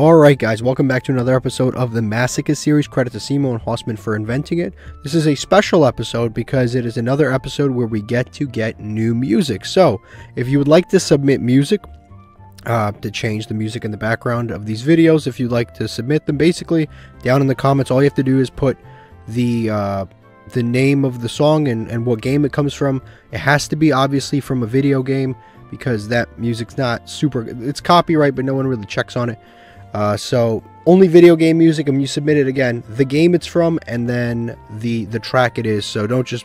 Alright guys, welcome back to another episode of the Massacre series. Credit to Simo and Hossman for inventing it. This is a special episode because it is another episode where we get to get new music. So, if you would like to submit music, to change the music in the background of these videos, if you'd like to submit them, basically, down in the comments, all you have to do is put the name of the song and what game it comes from. It has to be, obviously, from a video game because that music's not super... It's copyright, but no one really checks on it. So only video game music, and you submit it again, the game it's from, and then the track it is. So don't just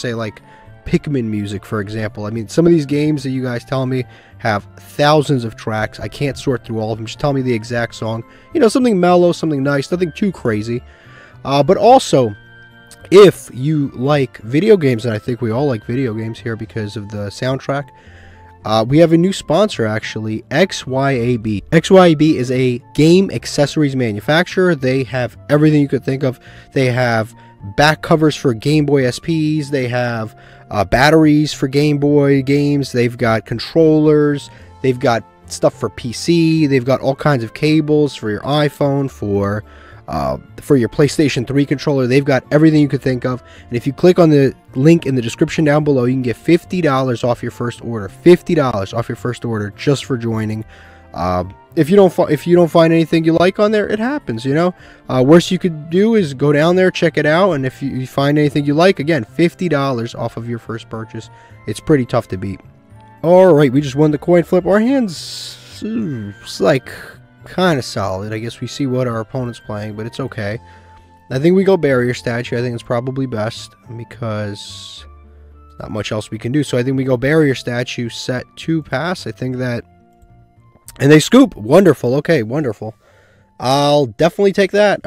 say like Pikmin music, for example. I mean, some of these games that you guys tell me have thousands of tracks. I can't sort through all of them. Just tell me the exact song. You know, something mellow, something nice, nothing too crazy. But also, if you like video games, and I think we all like video games here because of the soundtrack. We have a new sponsor, actually, XYAB. XYAB is a game accessories manufacturer. They have everything you could think of. They have back covers for Game Boy SPs. They have batteries for Game Boy games. They've got controllers. They've got stuff for PC. They've got all kinds of cables for your iPhone, for your PlayStation 3 controller. They've got everything you could think of. And if you click on the link in the description down below, you can get $50 off your first order. $50 off your first order just for joining. If you don't find anything you like on there, it happens, you know. Worst you could do is go down there, check it out, and if you find anything you like, again, $50 off of your first purchase. It's pretty tough to beat. All right, we just won the coin flip. Our hands, it's like kind of solid. I guess we see what our opponent's playing, but it's okay. I think we go barrier statue. I think it's probably best because not much else we can do. So I think we go barrier statue, set to pass. I think that, and they scoop. Wonderful. Okay, wonderful. I'll definitely take that.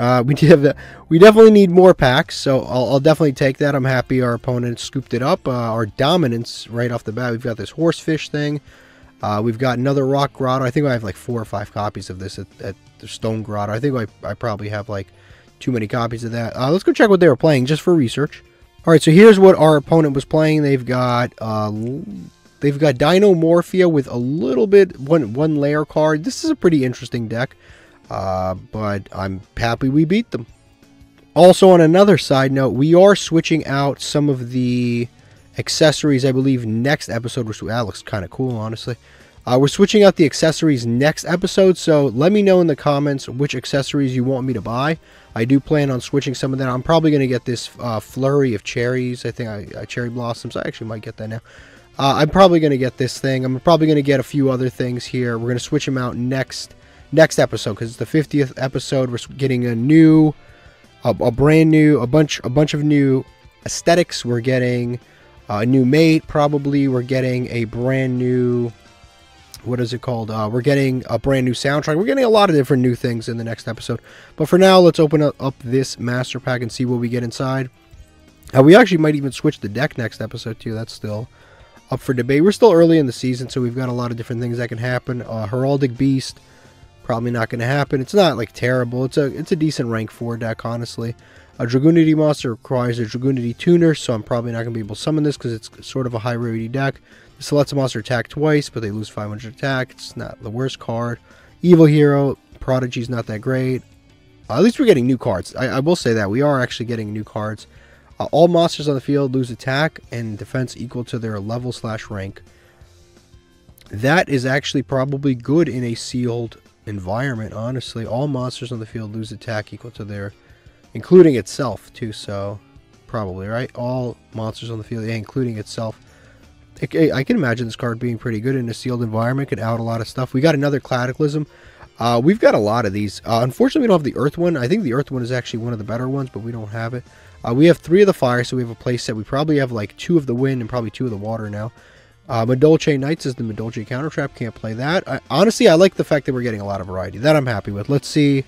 We definitely need more packs, so I'll definitely take that. I'm happy our opponent scooped it up. Our dominance right off the bat. We've got this horsefish thing. We've got another rock grotto. I think I have like 4 or 5 copies of this at the stone grotto. I think I probably have like too many copies of that. Let's go check what they were playing just for research. All right, so here's what our opponent was playing. They've got Dinomorphia with a little bit one layer card. This is a pretty interesting deck, but I'm happy we beat them. Also, on another side note, we are switching out some of the accessories, I believe, next episode, which that looks kind of cool, honestly. We're switching out the accessories next episode, so let me know in the comments which accessories you want me to buy. I do plan on switching some of that. I'm probably going to get this flurry of cherries. I think cherry blossoms. I actually might get that now. I'm probably going to get this thing. I'm probably going to get a few other things here. We're going to switch them out next episode because it's the 50th episode. We're getting a bunch of new aesthetics. We're getting a new mate, probably. We're getting a brand new, what is it called? We're getting a brand new soundtrack. We're getting a lot of different new things in the next episode. But for now, let's open up this master pack and see what we get inside. We actually might even switch the deck next episode, too. That's still up for debate. We're still early in the season, so we've got a lot of different things that can happen. Heraldic Beast, probably not going to happen. It's not, like, terrible. It's a decent rank 4 deck, honestly. A Dragoonity monster requires a Dragoonity tuner, so I'm probably not going to be able to summon this because it's sort of a high rarity deck. This lets a monster attack twice, but they lose 500 attack. It's not the worst card. Evil Hero, Prodigy's not that great. At least we're getting new cards. I will say that. We are actually getting new cards. All monsters on the field lose attack and defense equal to their level/rank. That is actually probably good in a sealed environment, honestly. All monsters on the field lose attack equal to their... including itself, too, so probably, right? All monsters on the field, yeah, including itself. I can imagine this card being pretty good in a sealed environment. Could out a lot of stuff. We got another Cataclysm. We've got a lot of these. Unfortunately, we don't have the Earth one. I think the Earth one is actually one of the better ones, but we don't have it. We have 3 of the Fire, so we have a play set. We probably have, like, 2 of the Wind and probably 2 of the Water now. Medolce Knights is the Medolce Countertrap. Can't play that. Honestly, I like the fact that we're getting a lot of variety. That I'm happy with. Let's see.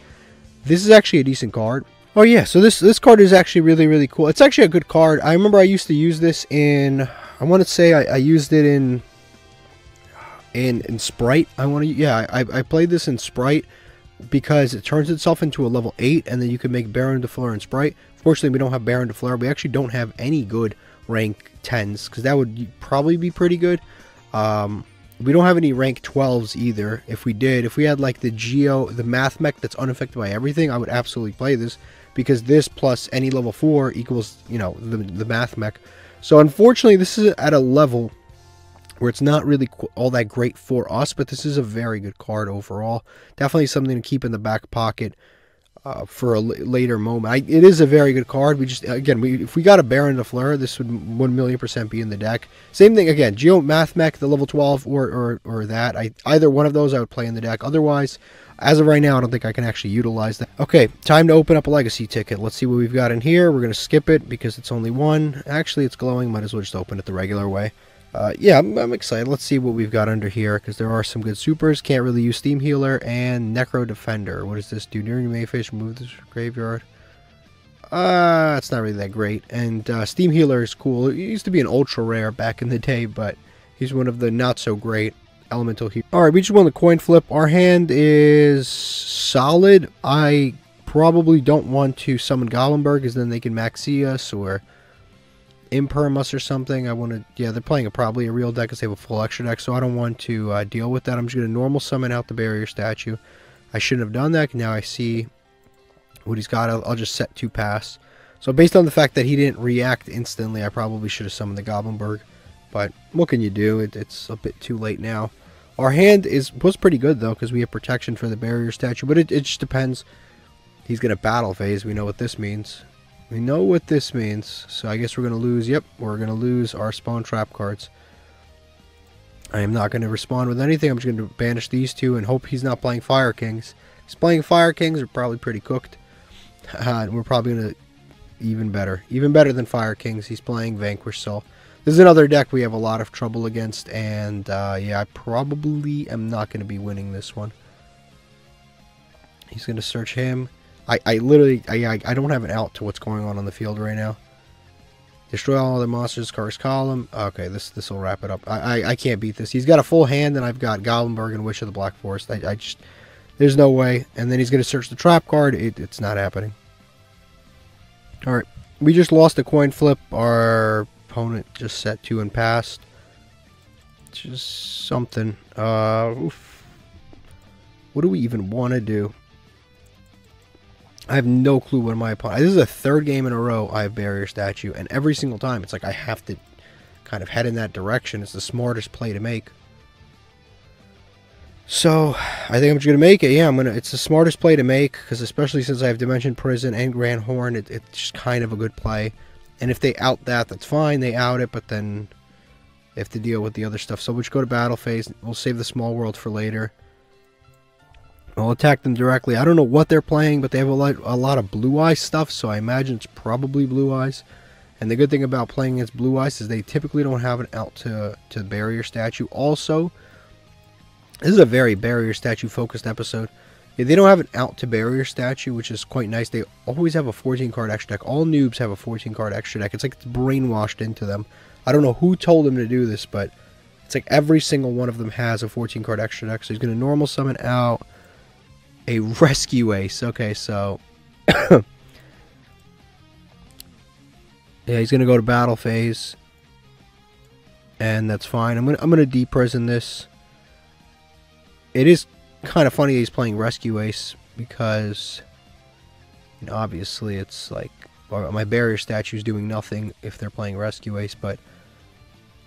This is actually a decent card. Oh yeah, so this card is actually really, really cool. It's actually a good card. I remember I used to use this in, I want to say I used it in Sprite. I played this in Sprite because it turns itself into a level 8, and then you can make Baron Deflare and Sprite. Fortunately, we don't have Baron Deflare. We actually don't have any good rank 10s, because that would probably be pretty good. We don't have any rank 12s either. If we did, if we had like the Geo, the Math Mech that's unaffected by everything, I would absolutely play this, because this plus any level 4 equals, you know, the Math Mech. So unfortunately, this is at a level where it's not really all that great for us, but this is a very good card overall. Definitely something to keep in the back pocket for a later moment. It is a very good card. We just, again, if we got a Baron Deflare, this would 1,000,000% be in the deck. Same thing again, Geo, Math Mech, the level 12 or that. Either one of those I would play in the deck. Otherwise, as of right now, I don't think I can actually utilize that. Okay, time to open up a Legacy ticket. Let's see what we've got in here. We're going to skip it because it's only one. Actually, it's glowing. Might as well just open it the regular way. Yeah, I'm excited. Let's see what we've got under here, because there are some good supers. Can't really use Steam Healer and Necro Defender. What does this do? During your main phase, remove this graveyard. It's not really that great. And Steam Healer is cool. It used to be an ultra rare back in the day, but he's one of the not so great elemental heroes. All right, we just won the coin flip. Our hand is solid. I probably don't want to summon Goblinburg, because then they can maxi us or Imperm us or something. I want to, yeah, they're playing probably a real deck because they have a full extra deck, so I don't want to deal with that. I'm just going to normal summon out the barrier statue. I shouldn't have done that. Now I see what he's got. I'll just set to pass. So based on the fact that he didn't react instantly, I probably should have summoned the Goblinburg, but what can you do? It's a bit too late now. Our hand was pretty good though, because we have protection for the barrier statue, but it just depends. He's going to battle phase. We know what this means. We know what this means, so I guess we're going to lose. Yep, we're going to lose our spawn trap cards. I am not going to respond with anything. I'm just going to banish these two and hope he's not playing Fire Kings. If he's playing Fire Kings, we're probably pretty cooked. We're probably going to... Even better than Fire Kings. He's playing Vanquish Soul. This is another deck we have a lot of trouble against, and yeah, I probably am not going to be winning this one. He's going to search him. I don't have an out to what's going on the field right now. Destroy all other monsters, curse column. Okay, this will wrap it up. I can't beat this. He's got a full hand, and I've got Goblinburg and Witch of the Black Forest. I just, there's no way. And then he's going to search the trap card. It's not happening. All right, we just lost a coin flip. Our opponent just set to and passed. Just something. Oof. What do we even want to do? I have no clue what my opponent... This is the third game in a row I have Barrier Statue, and every single time it's like I have to kind of head in that direction. It's the smartest play to make. So, I think I'm just going to make it. Yeah, I'm going to... It's the smartest play to make, because especially since I have Dimension Prison and Grand Horn, it's just kind of a good play. And if they out that, that's fine. They out it, but then they have to deal with the other stuff. So we'll just go to Battle Phase. We'll save the Small World for later. I'll attack them directly. I don't know what they're playing, but they have a lot of Blue Eyes stuff, so I imagine it's probably Blue Eyes. And the good thing about playing against Blue Eyes is they typically don't have an out to Barrier Statue. Also, this is a very Barrier Statue focused episode. Yeah, they don't have an out to Barrier Statue, which is quite nice. They always have a 14-card extra deck. All noobs have a 14-card extra deck. It's like it's brainwashed into them. I don't know who told them to do this, but it's like every single one of them has a 14-card extra deck. So he's going to normal summon out a Rescue Ace. Okay, so yeah, he's gonna go to battle phase, and that's fine. I'm gonna deprison this. It is kind of funny he's playing Rescue Ace, because, you know, obviously it's like, well, my barrier statue is doing nothing if they're playing Rescue Ace, but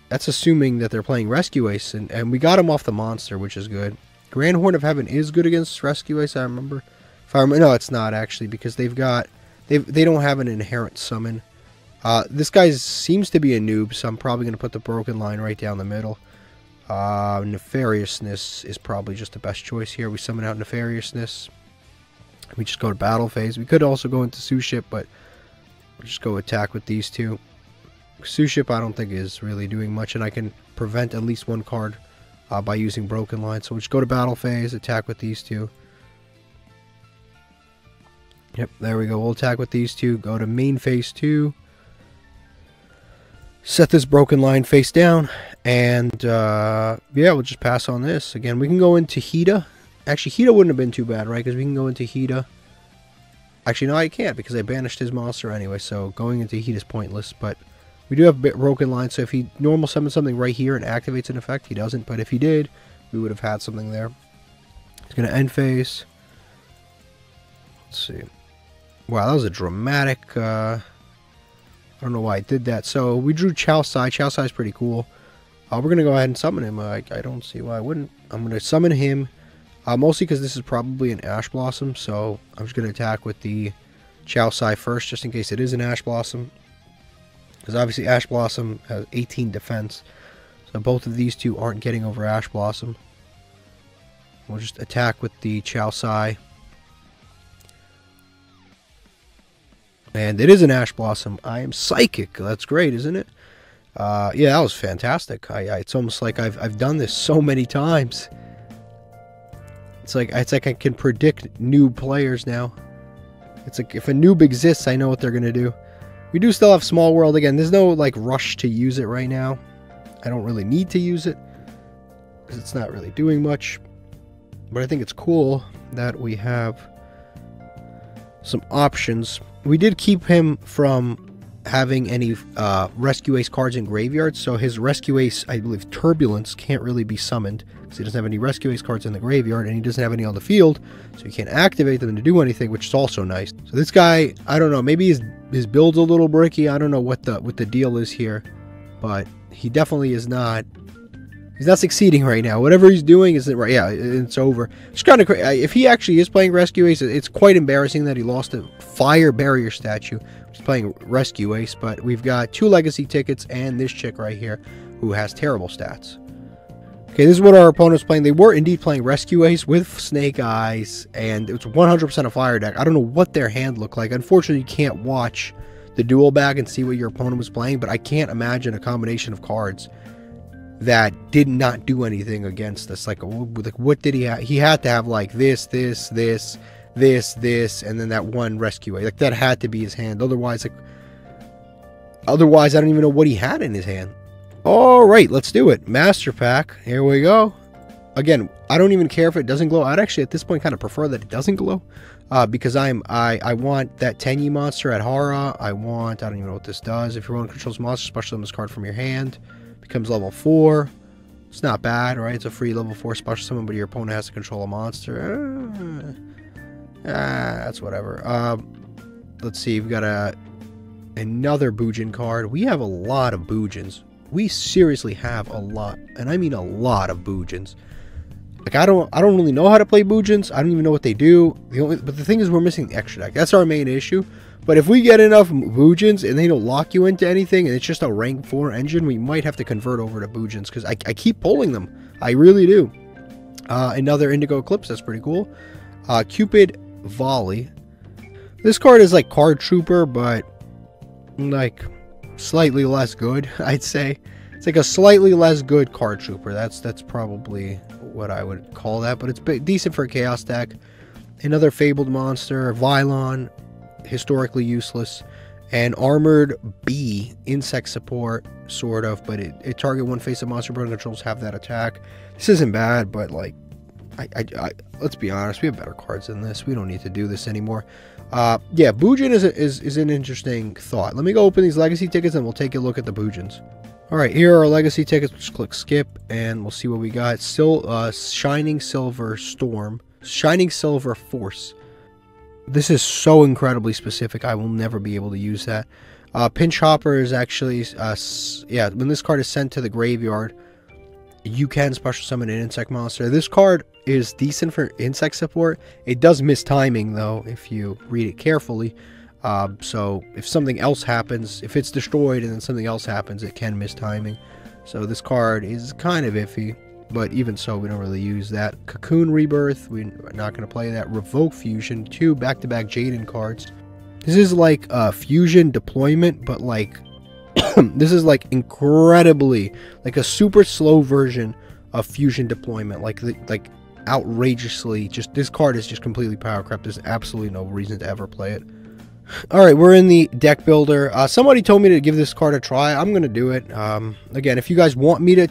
that's assuming that they're playing Rescue Ace, and we got him off the monster, which is good. Grand Horn of Heaven is good against Rescue Ace, I remember. If I remember, no, it's not actually, because they don't have an inherent summon. This guy seems to be a noob, so I'm probably going to put the broken line right down the middle. Nefariousness is probably just the best choice here. We summon out Nefariousness. We just go to battle phase. We could also go into Suship, but we'll just go attack with these two. Suship I don't think is really doing much, and I can prevent at least one card by using broken line. So we'll just go to battle phase, attack with these two. Yep, there we go. We'll attack with these two, go to main phase 2, set this broken line face down, and yeah, we'll just pass on this. Again, we can go into Hida. Actually, Hida wouldn't have been too bad, right? Because we can go into Hida. Actually, no, I can't, because I banished his monster anyway, so going into Hida is pointless, but We do have broken lines, so if he normal summons something right here and activates an effect, he doesn't. But if he did, we would have had something there. He's going to end phase. Let's see. Wow, that was a dramatic... I don't know why I did that. So we drew Chow Sai. Chow Sai is pretty cool. We're going to go ahead and summon him. I don't see why I wouldn't. I'm going to summon him. Mostly because this is probably an Ash Blossom. So I'm just going to attack with the Chow Sai first, just in case it is an Ash Blossom. Because obviously Ash Blossom has 18 defense. So both of these two aren't getting over Ash Blossom. We'll just attack with the Chow Sai. And it is an Ash Blossom. I am psychic. That's great, isn't it? Yeah, that was fantastic. It's almost like I've done this so many times. It's like I can predict new players now. It's like if a noob exists, I know what they're gonna do. We do still have Small World again. There's no like rush to use it right now. I don't really need to use it because it's not really doing much. But I think it's cool that we have some options. We did keep him from having any Rescue Ace cards in graveyards, so his Rescue Ace, I believe, Turbulence, can't really be summoned because he doesn't have any Rescue Ace cards in the graveyard, and he doesn't have any on the field, so he can't activate them to do anything, which is also nice. So this guy, I don't know, maybe his build's a little bricky. I don't know what the deal is here, but he definitely is not. He's not succeeding right now. Whatever he's doing isn't right. Yeah, it's over. It's kind of crazy. If he actually is playing Rescue Ace, it's quite embarrassing that he lost a Fire Barrier statue. He's playing Rescue Ace, but we've got two Legacy tickets and this chick right here who has terrible stats. Okay, this is what our opponent's playing. They were indeed playing Rescue Ace with Snake Eyes, and it's 100% a Fire deck. I don't know what their hand looked like. Unfortunately, you can't watch the duel back and see what your opponent was playing, but I can't imagine a combination of cards that did not do anything against us. Like what did he have? He had to have like this, and then that one Rescue Ace. Like that had to be his hand. Otherwise I don't even know what he had in his hand. All right, let's do it. Master Pack. Here we go. Again, I don't even care if it doesn't glow. I'd actually at this point kind of prefer that it doesn't glow, because I want that Tenyi monster at Adhara. I don't even know what this does. If your opponent controls monster, special summon this card from your hand. Becomes level 4. It's not bad, right? It's a free level 4 special summon, but your opponent has to control a monster. That's whatever. Let's see. We've got another Bujin card. We have a lot of Bujins. We seriously have a lot, and I mean a lot of Bujins. Like I don't really know how to play Bujins. I don't even know what they do. But the thing is, we're missing the extra deck. That's our main issue. But if we get enough Bujins and they don't lock you into anything and it's just a rank 4 engine, we might have to convert over to Bujins because I keep pulling them. I really do. Another Indigo Eclipse. That's pretty cool. Cupid Volley. This card is like Card Trooper, but like slightly less good, I'd say. It's like a slightly less good Card Trooper. That's probably what I would call that. But it's decent for a Chaos deck. Another Fabled Monster. Vylon. Historically useless, and Armored Bee, insect support sort of, but it target one face of monster opponent controls have that attack. This isn't bad, but like I let's be honest, we have better cards than this. We don't need to do this anymore. Yeah, Bujin is an interesting thought. Let me go open these Legacy tickets and we'll take a look at the Bujins. All right, here are our Legacy tickets. We'll just click skip and we'll see what we got. Still Shining Silver Storm, Shining Silver Force. This is so incredibly specific, I will never be able to use that. Pinch Hopper is actually, yeah, when this card is sent to the graveyard, you can special summon an insect monster. This card is decent for insect support. It does miss timing, though, if you read it carefully. So if something else happens, if it's destroyed and then something else happens, it can miss timing. So this card is kind of iffy, but even so, we don't really use that. Cocoon Rebirth, we're not going to play that. Revoke Fusion, 2 back-to-back Jaden cards. This is like Fusion Deployment, but like, this is like incredibly, like a super slow version of Fusion Deployment. Like outrageously, this card is just completely power crap. There's absolutely no reason to ever play it. Alright, we're in the deck builder. Somebody told me to give this card a try. I'm going to do it. Again, if you guys want me to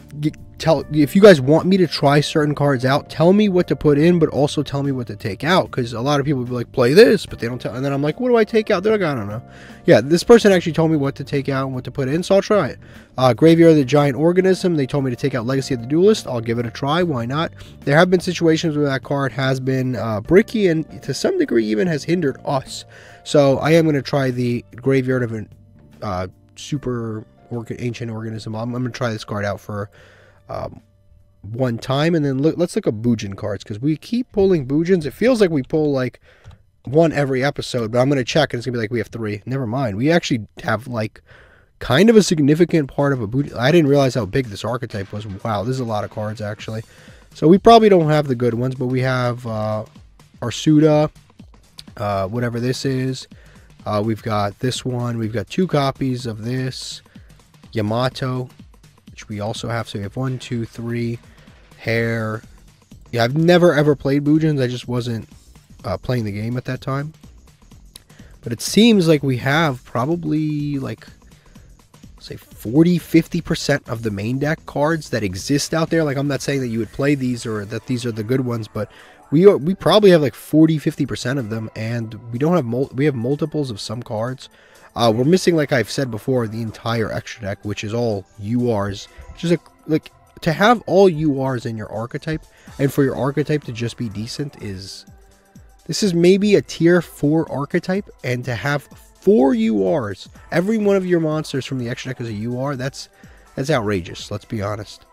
if you guys want me to try certain cards out, tell me what to put in, but also tell me what to take out, because a lot of people will be like, play this, but they don't tell, and then I'm like, what do I take out? They're like, I don't know. Yeah, this person actually told me what to take out and what to put in, so I'll try it. Graveyard of the Giant Organism, they told me to take out Legacy of the Duelist. I'll give it a try, why not? There have been situations where that card has been bricky, and to some degree even has hindered us, so I am going to try the Graveyard of an Ancient Organism. I'm going to try this card out for one time, and then let's look at Bujin cards, because we keep pulling Bujins. It feels like we pull like one every episode, but I'm going to check and it's going to be like we have three. Never mind. We actually have like kind of a significant part of a Bujin. I didn't realize how big this archetype was. Wow, this is a lot of cards actually. So we probably don't have the good ones, but we have Arsuda, whatever this is. We've got this one. We've got two copies of this. Yamato, which we also have. So we have 1, 2, 3, Hair. Yeah, I've never ever played Bujins. I just wasn't playing the game at that time. But it seems like we have probably like, say 40–50% of the main deck cards that exist out there. Like, I'm not saying that you would play these or that these are the good ones, but we probably have like 40–50% of them, and we don't have we have multiples of some cards. We're missing, like I've said before, the entire extra deck, which is all URs. Just like to have all URs in your archetype, and for your archetype to just be decent is, this is maybe a tier 4 archetype, and to have 4 URs, every one of your monsters from the extra deck is a UR. That's outrageous. Let's be honest.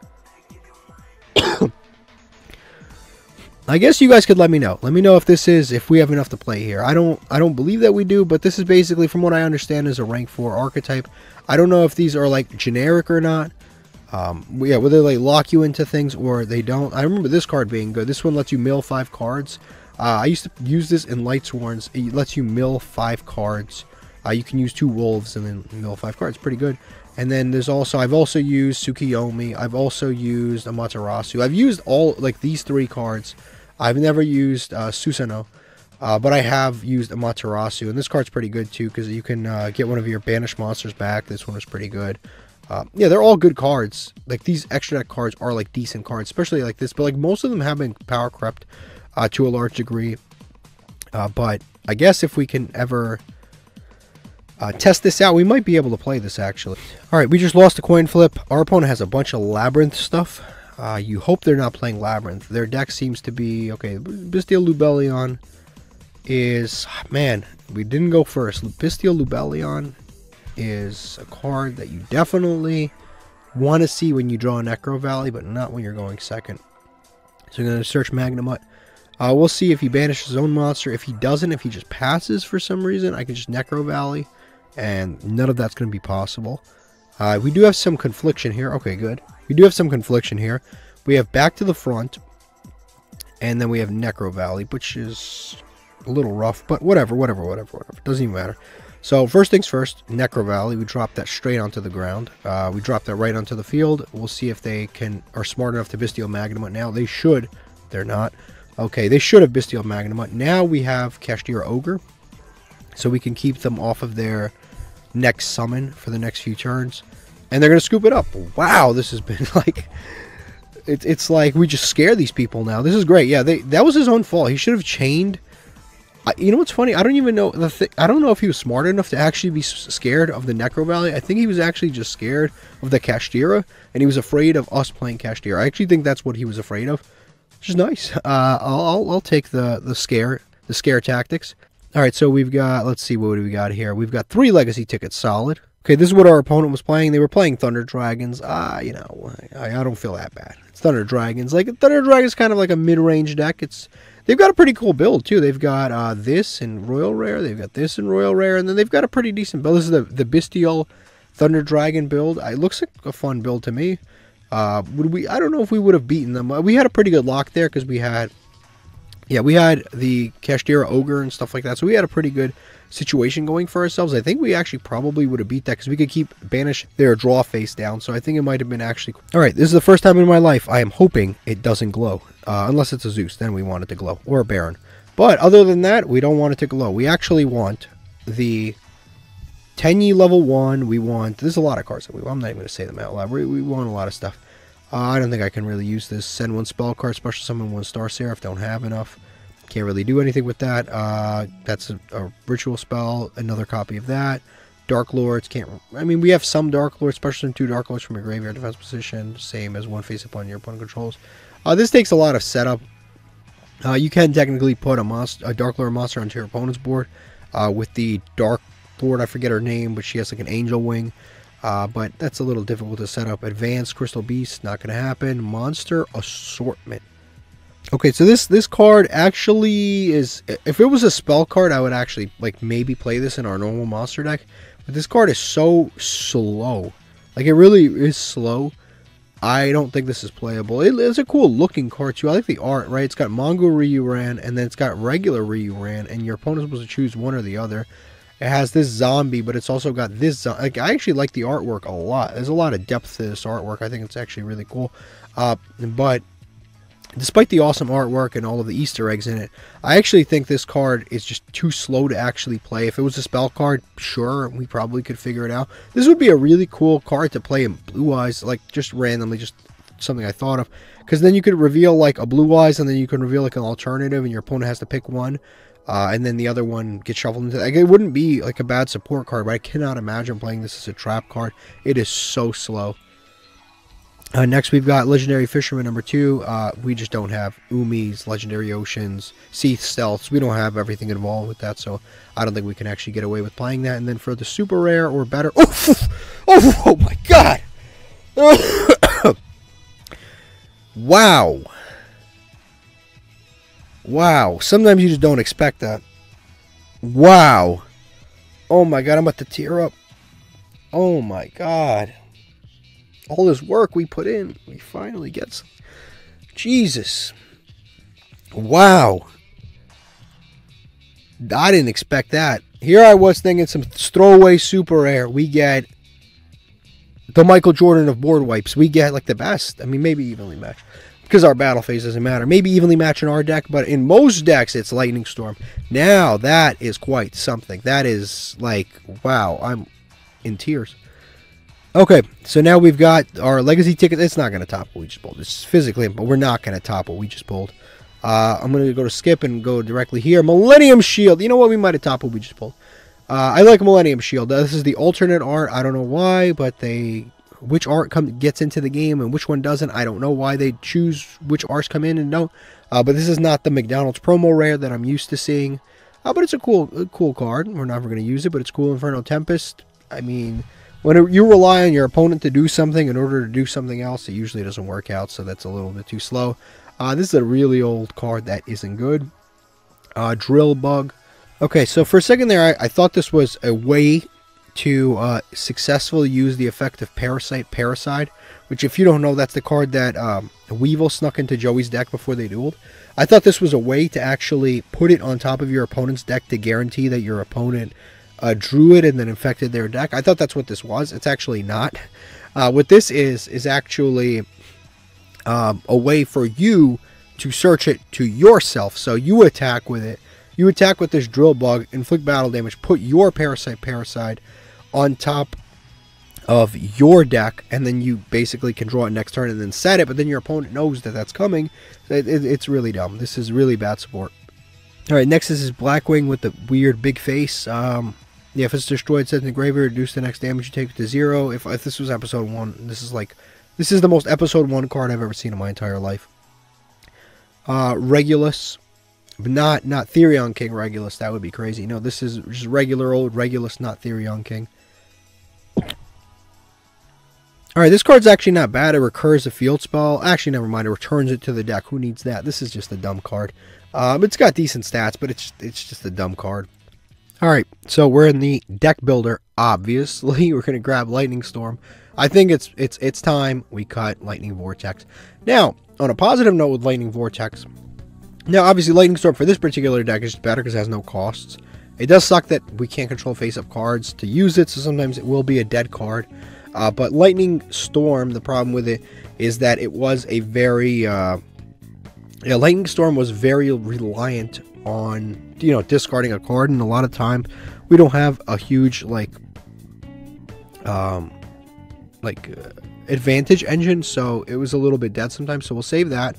I guess you guys could let me know. Let me know if this is, if we have enough to play here. I don't believe that we do, but this is basically, from what I understand, is a rank 4 archetype. I don't know if these are like generic or not. Yeah, whether they lock you into things or they don't. I remember this card being good. This one lets you mill 5 cards. I used to use this in Lightsworns. It lets you mill 5 cards. You can use 2 wolves and then mill 5 cards. Pretty good. And then there's also, I've also used Tsukiyomi. I've also used Amaterasu. I've used all, like, these 3 cards. I've never used Susanoo, but I have used Amaterasu. And this card's pretty good, too, because you can get one of your banished monsters back. This one was pretty good. Yeah, they're all good cards. Like, these extra deck cards are, like, decent cards, especially like this. But, like, most of them have been power crept to a large degree. But I guess if we can ever test this out, we might be able to play this, actually. All right, we just lost a coin flip. Our opponent has a bunch of Labyrinth stuff. You hope they're not playing Labyrinth. Their deck seems to be, okay, Bestial Lubellion is, man, we didn't go first. Bestial Lubellion is a card that you definitely want to see when you draw a Necro Valley, but not when you're going second. So you're going to search Magnemite. We'll see if he banishes his own monster. If he doesn't, if he just passes for some reason, I can just Necro Valley. And none of that's going to be possible. We do have some confliction here. Okay, good. We do have some confliction here. We have Back to the Front. And then we have Necro Valley, which is a little rough. But whatever. Doesn't even matter. So, first things first, Necro Valley. We drop that straight onto the ground. We drop that right onto the field. We'll see if they are smart enough to Bestial Magnemite now. They should. They're not. Okay, they should have Bestial Magnemite. Now we have Kashtira Ogre. So we can keep them off of their next summon for the next few turns, and they're gonna scoop it up. Wow, this has been like, it's like we just scare these people now. This is great. Yeah, that was his own fault. He should have chained. You know what's funny? I don't even know I don't know if he was smart enough to actually be scared of the Necro Valley. I think he was actually just scared of the Kashtira, and he was afraid of us playing Kashtira. I actually think that's what he was afraid of, which is nice. I'll take the scare tactics. All right, so we've got, let's see, what do we got here? We've got 3 legacy tickets, solid. Okay, this is what our opponent was playing. They were playing Thunder Dragons. You know, I don't feel that bad. It's Thunder Dragons. Like, Thunder Dragons kind of like a mid-range deck. They've got a pretty cool build, too. They've got this and Royal Rare. They've got this and Royal Rare. And then they've got a pretty decent build. This is the Bestial Thunder Dragon build. It looks like a fun build to me. I don't know if we would have beaten them. We had a pretty good lock there because we had... Yeah, we had the Kashtira Ogre and stuff like that, so we had a pretty good situation going for ourselves. I think we actually probably would have beat that because we could keep banish their draw face down, so I think it might have been actually... All right, this is the first time in my life I am hoping it doesn't glow, unless it's a Zeus, then we want it to glow, or a Baron. But other than that, we don't want it to glow. We actually want the Tenyi level 1, we want... There's a lot of cards that we want, I'm not even going to say them out loud, we want a lot of stuff. I don't think I can really use this. Send one spell card, special summon one Star Seraph. Don't have enough. Can't really do anything with that. That's a ritual spell. Another copy of that. Dark Lords. Can't. I mean, we have some Dark Lords, special summon two Dark Lords from your graveyard defense position. Same as one face upon your opponent controls. This takes a lot of setup. You can technically put a Dark Lord monster onto your opponent's board with the Dark Lord. I forget her name, but she has like an angel wing. But that's a little difficult to set up. Advanced Crystal Beast, not going to happen. Monster Assortment. Okay, so this card actually is... If it was a spell card, I would actually like maybe play this in our normal monster deck. But this card is so slow. Like, it really is slow. I don't think this is playable. It's a cool looking card too. I like the art, right? It's got Mongo Ryuran, and then it's got regular Ryuran, and your opponent's supposed to choose one or the other. It has this zombie, but it's also got this... Like, I actually like the artwork a lot. There's a lot of depth to this artwork. I think it's actually really cool. But despite the awesome artwork and all of the Easter eggs in it, I actually think this card is just too slow to actually play. If it was a spell card, sure, we probably could figure it out. This would be a really cool card to play in Blue Eyes, like just randomly, just something I thought of. Because then you could reveal like a Blue Eyes, and then you can reveal like an alternative, and your opponent has to pick one. And then the other one gets shuffled into... Like, it wouldn't be like a bad support card, but I cannot imagine playing this as a trap card. It is so slow. Next, we've got Legendary Fisherman number 2. We just don't have Umis, Legendary Oceans, Sea Stealths. We don't have everything involved with that, so I don't think we can actually get away with playing that. And then for the super rare or better... Oh my god! Wow! Wow, sometimes you just don't expect that. Wow. Oh my god, I'm about to tear up. Oh my god. All this work we put in, we finally get some. Jesus. Wow. I didn't expect that. Here I was thinking some throwaway super rare. We get the Michael Jordan of board wipes. We get like the best. I mean, maybe evenly matched. Because our battle phase doesn't matter. Maybe evenly match in our deck, but in most decks, it's Lightning Storm. Now, that is quite something. That is, like, wow, I'm in tears. Okay, so now we've got our Legacy ticket. It's not going to top what we just pulled. It's physically, but we're not going to top what we just pulled. I'm going to go to skip and go directly here. Millennium Shield. You know what? We might have topped what we just pulled. I like Millennium Shield. This is the alternate art. I don't know why, but they... Which art gets into the game and which one doesn't. I don't know why they choose which arts come in and don't. But this is not the McDonald's promo rare that I'm used to seeing. But it's a cool card. We're never going to use it, but it's cool. Inferno Tempest. I mean, when you rely on your opponent to do something in order to do something else, it usually doesn't work out, so that's a little bit too slow. This is a really old card that isn't good. Drill Bug. Okay, so for a second there, I thought this was a way... to successfully use the effect of Parasite, which, if you don't know, that's the card that Weevil snuck into Joey's deck before they dueled. I thought this was a way to actually put it on top of your opponent's deck to guarantee that your opponent drew it and then infected their deck. I thought that's what this was. It's actually not. What this is actually a way for you to search it to yourself. So you attack with it. You attack with this Drill Bug, inflict battle damage, put your Parasite on top of your deck, and then you basically can draw it next turn and then set it, but then your opponent knows that that's coming. It's really dumb. This is really bad support. Alright, next is Blackwing with the weird big face. Yeah, if it's destroyed, set in the graveyard, reduce the next damage you take to 0. If this was episode 1, this is the most episode 1 card I've ever seen in my entire life. Regulus. Not Therion King Regulus. That would be crazy. No, this is just regular old Regulus, not Therion King. Alright, this card's actually not bad. It recurs a field spell. Actually, never mind. It returns it to the deck. Who needs that? This is just a dumb card. It's got decent stats, but it's just a dumb card. Alright, so we're in the deck builder, obviously. We're going to grab Lightning Storm. I think it's time we cut Lightning Vortex. Now, on a positive note with Lightning Vortex... Now, obviously, Lightning Storm for this particular deck is better because it has no costs. It does suck that we can't control face-up cards to use it, so sometimes it will be a dead card. But Lightning Storm, the problem with it is that it was a very... Lightning Storm was very reliant on, you know, discarding a card, and a lot of time we don't have a huge, like... advantage engine, so it was a little bit dead sometimes, so we'll save that.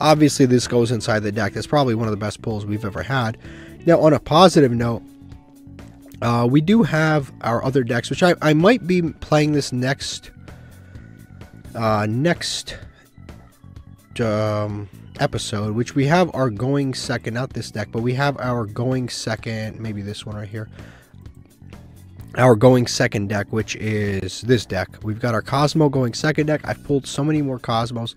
Obviously, this goes inside the deck. That's probably one of the best pulls we've ever had. Now, on a positive note, we do have our other decks, which I might be playing this next episode, which we have our going second, not this deck, but we have our going second, maybe this one right here, our going second deck, which is this deck. We've got our Cosmo going second deck. I've pulled so many more Cosmos.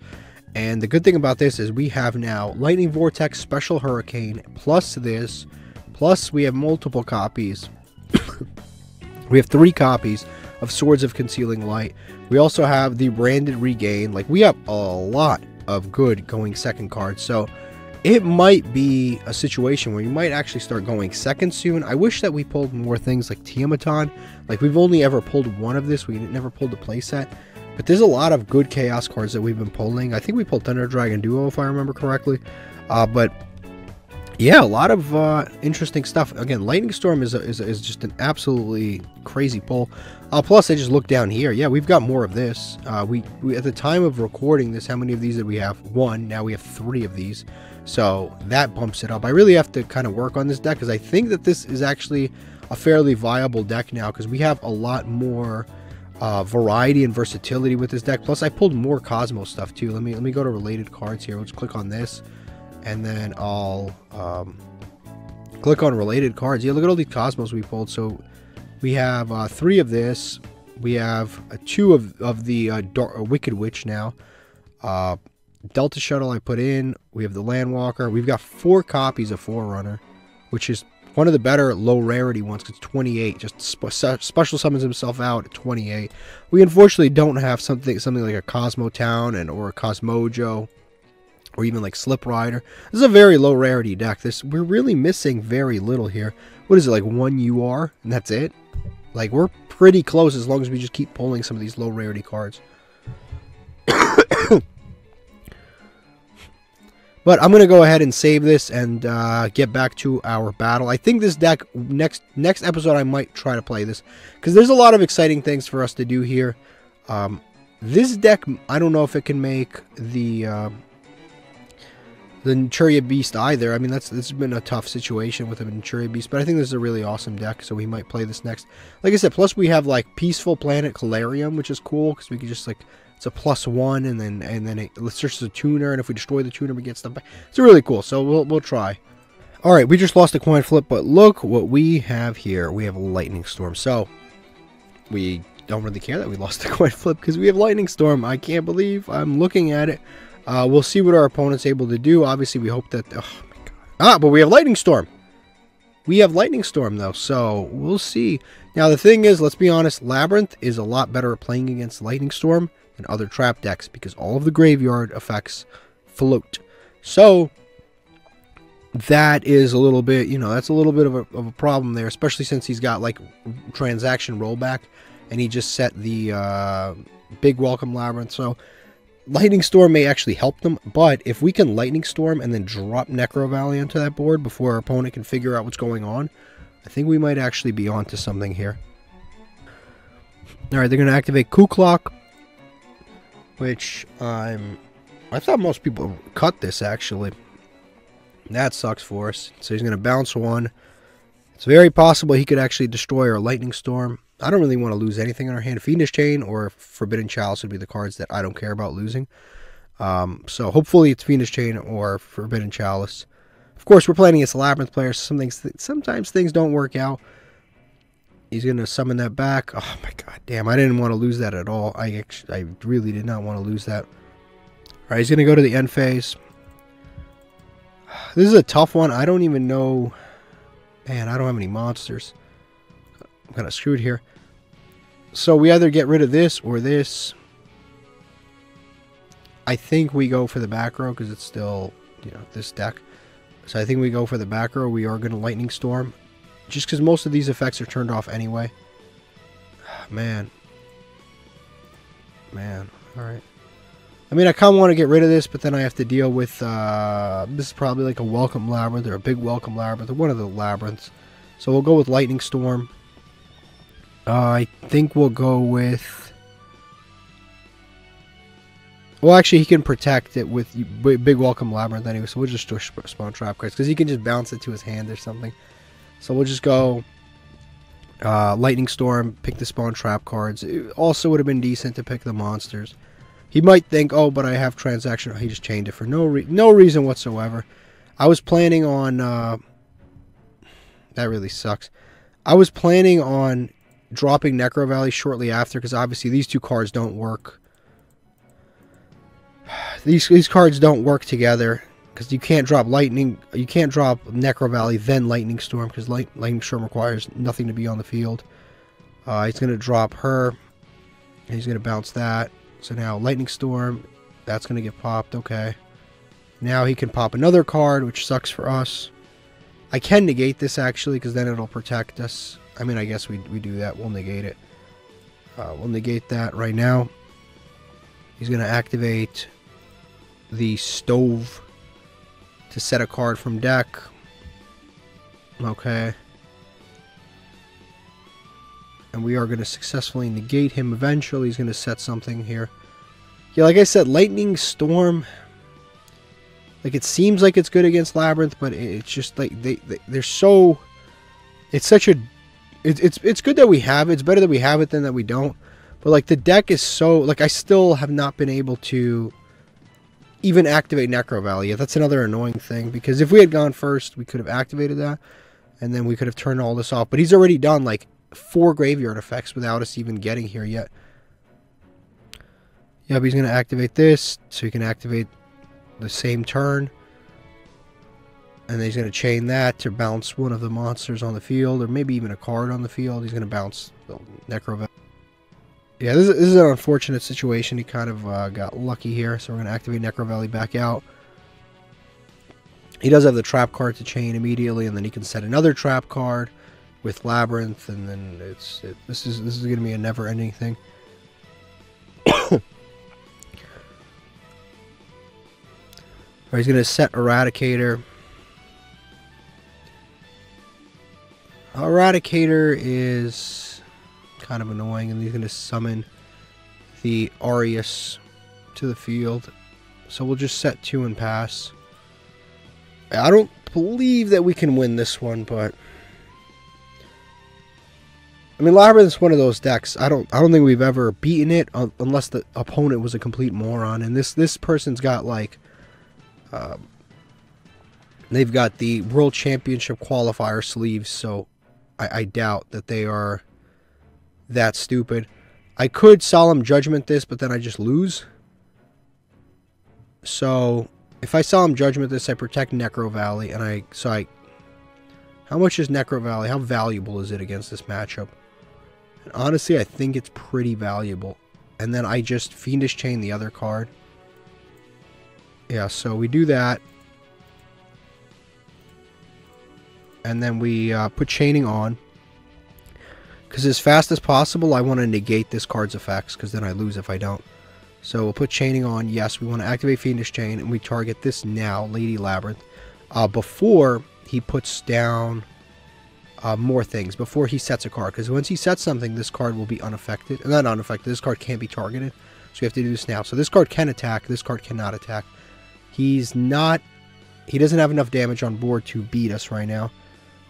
And the good thing about this is we have now Lightning Vortex, Special Hurricane, plus this, plus we have multiple copies. We have 3 copies of Swords of Concealing Light. We also have the Branded Regain. Like, we have a lot of good going second cards. So it might be a situation where you might actually start going second soon. I wish that we pulled more things like Tiamaton. Like, we've only ever pulled one of this. We never pulled the playset. But there's a lot of good Chaos cards that we've been pulling. I think we pulled Thunder Dragon Duo, if I remember correctly. But, yeah, a lot of interesting stuff. Again, Lightning Storm is just an absolutely crazy pull. Plus, I just looked down here. Yeah, we've got more of this. We at the time of recording this, how many of these did we have? 1. Now we have 3 of these. So that bumps it up. I really have to kind of work on this deck, because I think that this is actually a fairly viable deck now, because we have a lot more variety and versatility with this deck. Plus, I pulled more Cosmo stuff too. Let me go to related cards here. Let's click on this, and then I'll click on related cards. Yeah, look at all these Cosmos we pulled. So we have 3 of this. We have 2 of the Wicked Witch now. Delta Shuttle I put in. We have the Landwalker. We've got 4 copies of Forerunner, which is one of the better low rarity ones, because 28, just special summons himself out at 28. We unfortunately don't have something like a Cosmo Town or a Cosmojo, or even like Slip Rider. This is a very low rarity deck. We're really missing very little here. What is it, like 1 UR, and that's it? Like, we're pretty close as long as we just keep pulling some of these low rarity cards. But I'm going to go ahead and save this and get back to our battle. I think this deck, next episode, I might try to play this, because there's a lot of exciting things for us to do here. This deck, I don't know if it can make the Naturia Beast either. I mean, this has been a tough situation with the Naturia Beast, but I think this is a really awesome deck, so we might play this next. Like I said, plus we have, like, Peaceful Planet Calarium, which is cool, because we can just, like, it's a +1, and then it searches a tuner, and if we destroy the tuner, we get stuff back. It's really cool, so we'll try. All right, we just lost a coin flip, but look what we have here. We have a Lightning Storm, so we don't really care that we lost the coin flip, because we have Lightning Storm. I can't believe I'm looking at it. We'll see what our opponent's able to do. Obviously, we hope that... Oh, my God. Ah, but we have Lightning Storm. We have Lightning Storm, though, so we'll see. Now, the thing is, let's be honest, Labyrinth is a lot better at playing against Lightning Storm and other trap decks, because all of the graveyard effects float. So that is a little bit, you know, that's a little bit of a problem there, especially since he's got like transaction rollback, and he just set the big welcome Labyrinth. So Lightning Storm may actually help them, but if we can Lightning Storm and then drop Necro Valley onto that board before our opponent can figure out what's going on, I think we might actually be onto something here. All right, they're going to activate Ku Klok, which I thought most people cut this, actually. That sucks for us. So he's going to bounce one. It's very possible he could actually destroy our Lightning Storm. I don't really want to lose anything in our hand. Fiendish Chain or Forbidden Chalice would be the cards that I don't care about losing. So hopefully it's Fiendish Chain or Forbidden Chalice. Of course, we're playing against Labyrinth players. Sometimes things don't work out. He's going to summon that back. Oh, my God. Damn, I didn't want to lose that at all. I really did not want to lose that. All right, he's going to go to the end phase. This is a tough one. I don't even know. Man, I don't have any monsters. I'm kind of screwed here. So we either get rid of this or this. I think we go for the back row, because it's still, you know, this deck. So I think we go for the back row. We are going to Lightning Storm, just because most of these effects are turned off anyway. Man. Alright. I mean, I kind of want to get rid of this, but then I have to deal with... this is probably like a Welcome Labyrinth, or a big Welcome Labyrinth, or one of the Labyrinths. So we'll go with Lightning Storm. I think we'll go with... Well, actually, he can protect it with Big Welcome Labyrinth anyway, so we'll just spawn trap cards, because he can just bounce it to his hand or something. So we'll just go Lightning Storm, pick the spawn trap cards. It also would have been decent to pick the monsters. He might think, oh, but I have transaction. He just chained it for no reason whatsoever. I was planning on... that really sucks. I was planning on dropping Necro Valley shortly after, because obviously these two cards don't work. These cards don't work together, because you can't drop Lightning, you can't drop Necro Valley then Lightning Storm, because Lightning Storm requires nothing to be on the field. He's going to drop her, and he's going to bounce that. So now Lightning Storm, that's going to get popped, okay. Now he can pop another card, which sucks for us. I can negate this, actually, because then it'll protect us. I mean, I guess we do that. We'll negate it. We'll negate that right now. He's going to activate the stove to set a card from deck. Okay. And we are going to successfully negate him eventually. He's going to set something here. Yeah, like I said, Lightning Storm... Like, it seems like it's good against Labyrinth, but it's just like they're so. It's such a. It's good that we have it. It's better that we have it than that we don't. But like the deck is so. Like I still have not been able to even activate Necro Valley yet. That's another annoying thing, because if we had gone first, we could have activated that, and then we could have turned all this off. But he's already done like 4 graveyard effects without us even getting here yet. Yeah, but he's gonna activate this, so he can activate the same turn, and then he's going to chain that to bounce one of the monsters on the field, or maybe even a card on the field. He's going to bounce the Necro. Yeah, this is an unfortunate situation. He kind of got lucky here, so we're going to activate Necro Valley back out. He does have the trap card to chain immediately, and then he can set another trap card with Labyrinth, and then this is going to be a never-ending thing. Or he's going to set Eradicator. Eradicator is kind of annoying, and he's going to summon the Arius to the field. So we'll just set 2 and pass. I don't believe that we can win this one, but I mean, Labyrinth is one of those decks. I don't think we've ever beaten it unless the opponent was a complete moron. And this person's got like. They've got the World Championship qualifier sleeves, so I doubt that they are that stupid. I could Solemn Judgment this, but then I just lose. So if I Solemn Judgment this, I protect Necro Valley, and so how much is Necro Valley? How valuable is it against this matchup? And honestly, I think it's pretty valuable. And then I just Fiendish Chain the other card. Yeah, so we do that, and then we put chaining on, because as fast as possible I want to negate this card's effects, because then I lose if I don't. So we'll put chaining on. Yes, we want to activate Fiendish Chain, and we target this now, Lady Labyrinth, before he puts down more things, before he sets a card, because once he sets something, this card will be unaffected. Not unaffected, this card can't be targeted, so we have to do this now. So this card can attack, this card cannot attack. He doesn't have enough damage on board to beat us right now,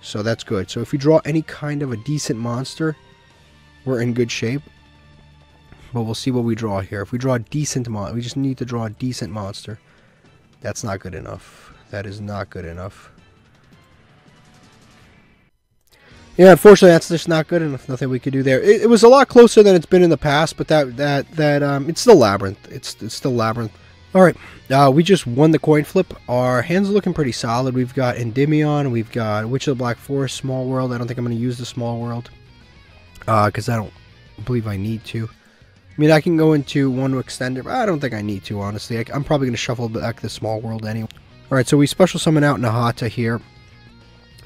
so that's good. So if we draw any kind of a decent monster, we're in good shape. But we'll see what we draw here. If we draw a decent monster, we just need to draw a decent monster. That's not good enough. That is not good enough. Yeah, unfortunately, that's just not good enough. Nothing we could do there. It was a lot closer than it's been in the past, but it's still Labyrinth. It's still Labyrinth. Alright, we just won the coin flip. Our hands are looking pretty solid. We've got Endymion, we've got Witch of the Black Forest, Small World. I don't think I'm going to use the Small World, because I don't believe I need to. I mean, I can go into one to extend it, but I don't think I need to, honestly. I'm probably going to shuffle back the Small World anyway. Alright, so we special summon out Nahata here.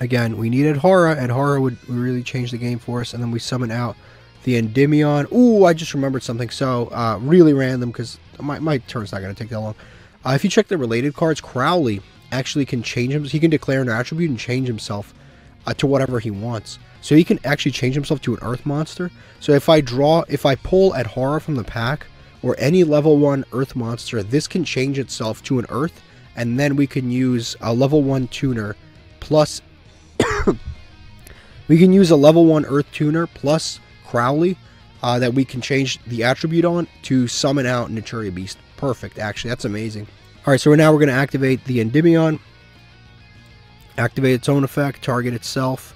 Again, we needed Adhara, and Adhara would really change the game for us. And then we summon out the Endymion. Ooh, I just remembered something. So, really random, because my turn's not going to take that long. If you check the related cards, Crowley actually can change him. He can declare an attribute and change himself to whatever he wants. So he can actually change himself to an earth monster. So if I pull Adhara from the pack, or any level 1 earth monster, this can change itself to an earth, and then we can use a level 1 tuner plus... we can use a level 1 earth tuner plus Crowley that we can change the attribute on to summon out Naturia Beast. Perfect, actually, that's amazing. Alright, so now we're going to activate the Endymion. Activate its own effect, target itself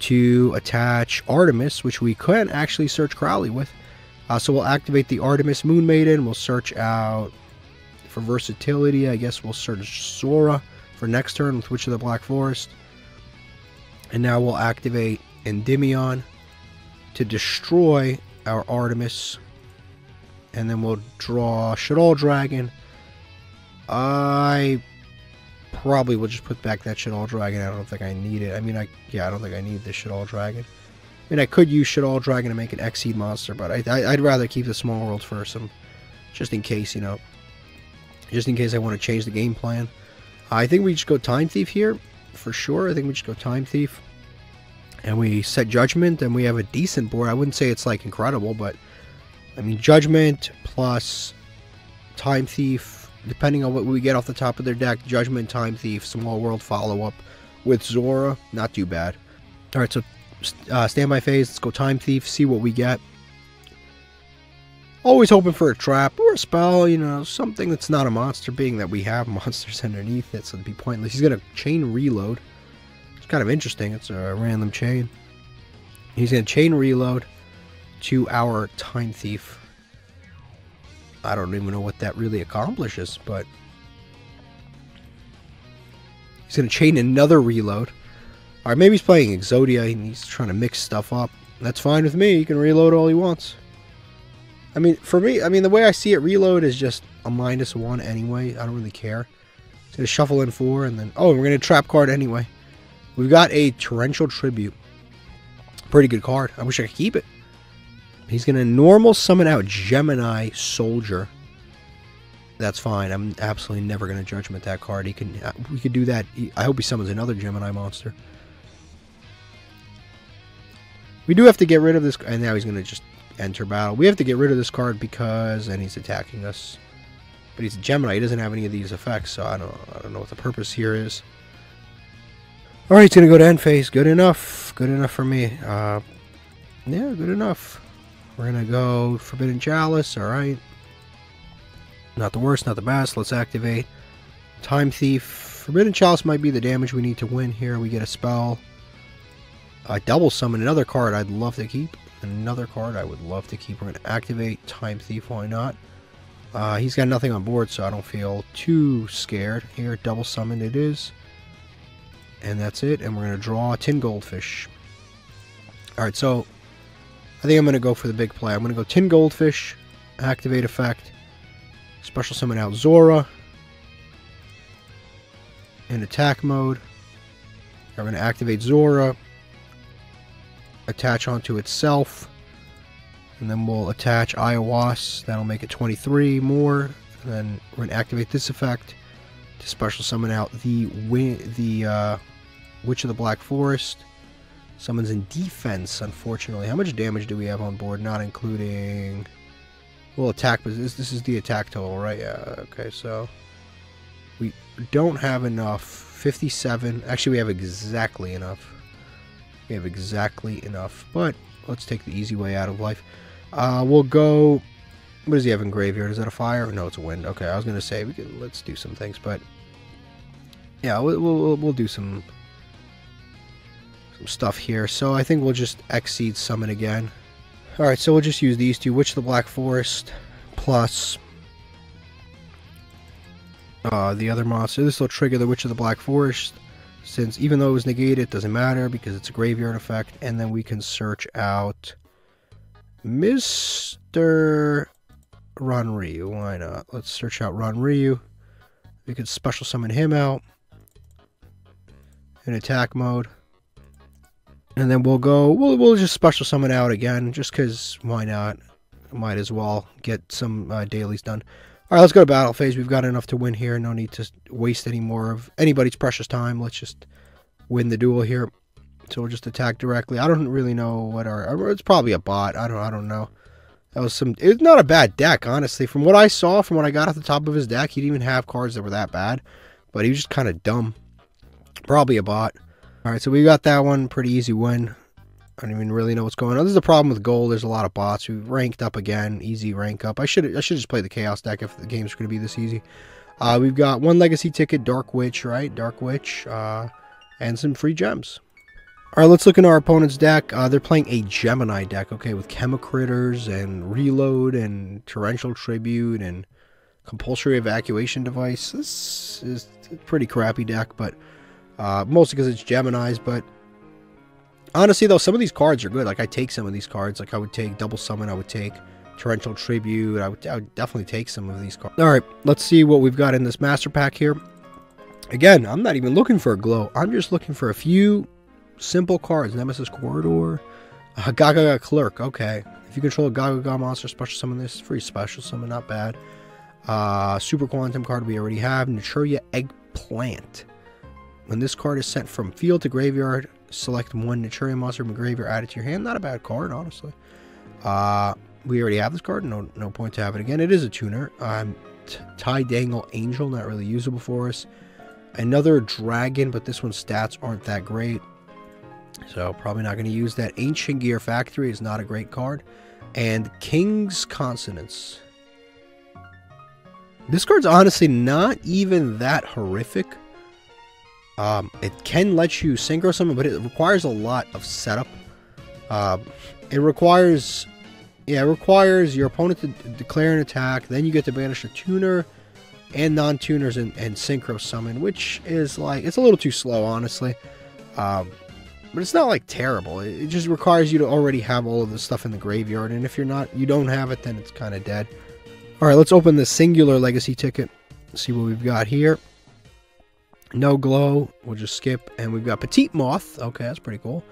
to attach Artemis, which we can actually search Crowley with. So we'll activate the Artemis Moon Maiden. We'll search out for versatility. I guess we'll search Zora for next turn with Witch of the Black Forest. And now we'll activate Endymion to destroy our Artemis. And then we'll draw Shadal Dragon. I probably will just put back that Shadal Dragon. I don't think I need it. I mean, I don't think I need this Shadal Dragon. I mean, I could use Shadal Dragon to make an Xseed monster, but I'd rather keep the Small World for some, just in case, you know. Just in case I want to change the game plan. I think we just go Time Thief here, for sure. I think we just go Time Thief. And we set Judgment, and we have a decent board. I wouldn't say it's, like, incredible, but... I mean, Judgment plus Time Thief, depending on what we get off the top of their deck. Judgment, Time Thief, Small World follow-up with Zora. Not too bad. Alright, so... standby phase, let's go Time Thief, see what we get. Always hoping for a trap or a spell, you know, something that's not a monster, being that we have monsters underneath it, so it'd be pointless. He's gonna chain reload. It's kind of interesting, it's a random chain. He's gonna chain reload to our Time Thief. I don't even know what that really accomplishes, but he's gonna chain another reload. Alright, maybe he's playing Exodia and he's trying to mix stuff up. That's fine with me. He can reload all he wants. I mean, for me, I mean, the way I see it, reload is just a -1 anyway. I don't really care. He's going to shuffle in 4 and then... Oh, we're going to trap card anyway. We've got a Torrential Tribute. Pretty good card. I wish I could keep it. He's going to normal summon out Gemini Soldier. That's fine. I'm absolutely never going to judgment that card. He can... We could do that. I hope he summons another Gemini monster. We do have to get rid of this, and now he's going to just enter battle. We have to get rid of this card because, and he's attacking us. But he's a Gemini, he doesn't have any of these effects, so I don't know what the purpose here is. Alright, he's going to go to end phase. Good enough. Good enough for me. Yeah, good enough. We're going to go Forbidden Chalice, alright. Not the worst, not the best. Let's activate Time Thief. Forbidden Chalice might be the damage we need to win here. We get a spell. Double Summon, another card I'd love to keep. Another card I would love to keep. We're going to activate Time Thief, why not? He's got nothing on board, so I don't feel too scared here. Double Summon it is. And that's it, and we're going to draw 10 Goldfish. Alright, so I think I'm going to go for the big play. I'm going to go 10 Goldfish, activate effect, Special Summon out Zora, in attack mode. We're going to activate Zora. Attach onto itself, and then we'll attach Iowas. That'll make it 23 more, and then we're going to activate this effect to special summon out the Witch of the Black Forest. Summons in defense, unfortunately. How much damage do we have on board, not including... Well, attack, but this is the attack total, right? Yeah, okay, so... We don't have enough. 57. Actually, we have exactly enough. We have exactly enough, but let's take the easy way out of life. We'll go... What does he have in graveyard? Is that a fire? No, it's a wind. Okay, I was going to say, let's do some things, but... Yeah, we'll do some stuff here. So I think we'll just Xseed Summon again. Alright, so we'll just use these two. Witch of the Black Forest plus... the other monster. This will trigger the Witch of the Black Forest. Since even though it was negated, it doesn't matter because it's a graveyard effect. And then we can search out Mr. Ranryu. Why not? Let's search out Ranryu. We could special summon him out in attack mode. And then we'll just special summon out again just because why not? Might as well get some dailies done. Alright, let's go to battle phase. We've got enough to win here. No need to waste any more of anybody's precious time. Let's just win the duel here. So we'll just attack directly. I don't really know what our... It's probably a bot. I don't know. That was some... It's not a bad deck, honestly. From what I saw, from what I got at the top of his deck, he didn't even have cards that were that bad. But he was just kind of dumb. Probably a bot. Alright, so we got that one. Pretty easy win. I don't even really know what's going on. This is the problem with gold. There's a lot of bots. We ranked up again. Easy rank up. I should just play the Chaos deck if the game's going to be this easy. We've got one legacy ticket, Dark Witch, right? Dark Witch, and some free gems. All right, let's look in our opponent's deck. They're playing a Gemini deck, okay, with Chemicritters and Reload and Torrential Tribute and Compulsory Evacuation Device. This is a pretty crappy deck, but mostly because it's Geminis. But honestly, though, some of these cards are good. Like, I take some of these cards. Like, I would take Double Summon. I would take Torrential Tribute. I would definitely take some of these cards. All right, let's see what we've got in this Master Pack here. Again, I'm not even looking for a glow. I'm just looking for a few... simple cards. Nemesis Corridor, Gagaga Clerk. Okay, if you control a Gagaga monster, special summon this. Free special summon, not bad. Super Quantum card we already have. Naturia Eggplant. When this card is sent from field to graveyard, select one Naturia monster from graveyard, add it to your hand. Not a bad card, honestly. We already have this card. No point to have it again. It is a tuner. Tie Dangle Angel, not really usable for us. Another dragon, but this one's stats aren't that great. So, probably not going to use that. Ancient Gear Factory is not a great card. And King's Consonance. This card's honestly not even that horrific. It can let you synchro summon, but it requires a lot of setup. It requires your opponent to declare an attack. Then you get to banish a tuner and non-tuners and synchro summon, which is like... It's a little too slow, honestly. But it's not like terrible. It just requires you to already have all of this stuff in the graveyard, and if you're not, you don't have it, then it's kind of dead. All right, let's open the singular legacy ticket. See what we've got here. No glow. We'll just skip, and we've got Petite Moth. Okay, that's pretty cool.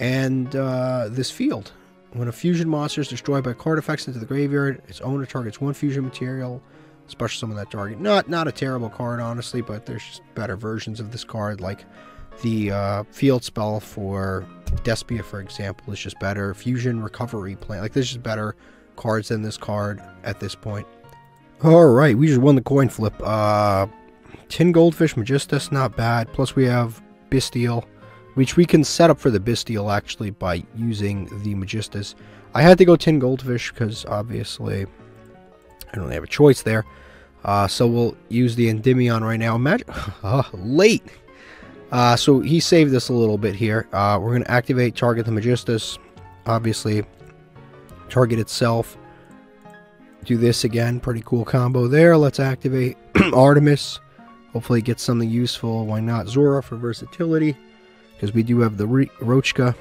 And this field. When a fusion monster is destroyed by card effects into the graveyard, its owner targets one fusion material. Special summon that target. Not a terrible card, honestly, but there's just better versions of this card, like. The field spell for Despia, for example, is just better. Fusion Recovery Plan. Like, there's just better cards than this card at this point. All right, we just won the coin flip. 10 Goldfish Magistus, not bad. Plus, we have Bestial, which we can set up for the Bestial, actually, by using the Magistus. I had to go 10 Goldfish because, obviously, I don't really have a choice there. So we'll use the Endymion right now. Imagine... late! So he saved us a little bit here. We're going to activate, target the Magistus, obviously, target itself, do this again, pretty cool combo there. Let's activate Artemis, hopefully get something useful, why not Zora for versatility, because we do have the Rochka,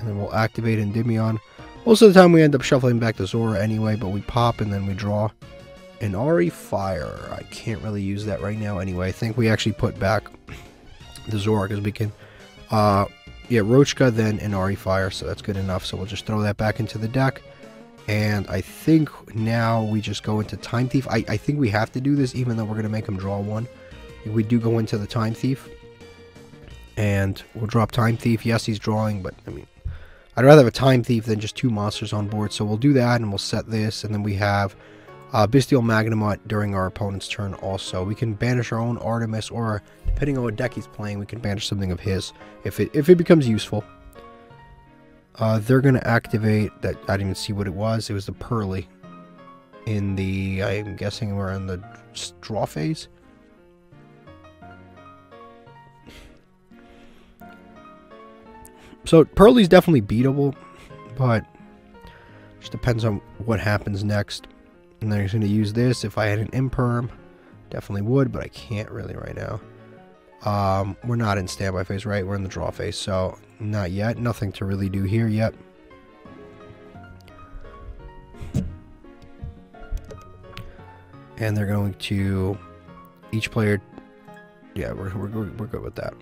and then we'll activate Endymion. Most of the time we end up shuffling back to Zora anyway, but we pop and then we draw. And Ari Fire, I can't really use that right now anyway, I think we actually put back... the Zora, because we can Rochka then and Ari Fire, so that's good enough. So we'll just throw that back into the deck, and I think now we just go into Time Thief. I think we have to do this, even though we're going to make him draw one. We do go into the Time Thief, and we'll drop Time Thief. Yes, he's drawing, but I mean, I'd rather have a Time Thief than just two monsters on board, so we'll do that, and we'll set this, and then we have Bestial Magnamot during our opponent's turn also. We can banish our own Artemis, or depending on what deck he's playing, we can banish something of his if it becomes useful. They're going to activate that. I didn't even see what it was. It was the Pearly in the, I'm guessing we're in the draw phase. So Pearly's definitely beatable, but just depends on what happens next. And then he's going to use this. If I had an Imperm, definitely would, but I can't really right now. We're not in standby phase, right? We're in the draw phase, so not yet. Nothing to really do here yet. And they're going to each player. Yeah, we're good with that.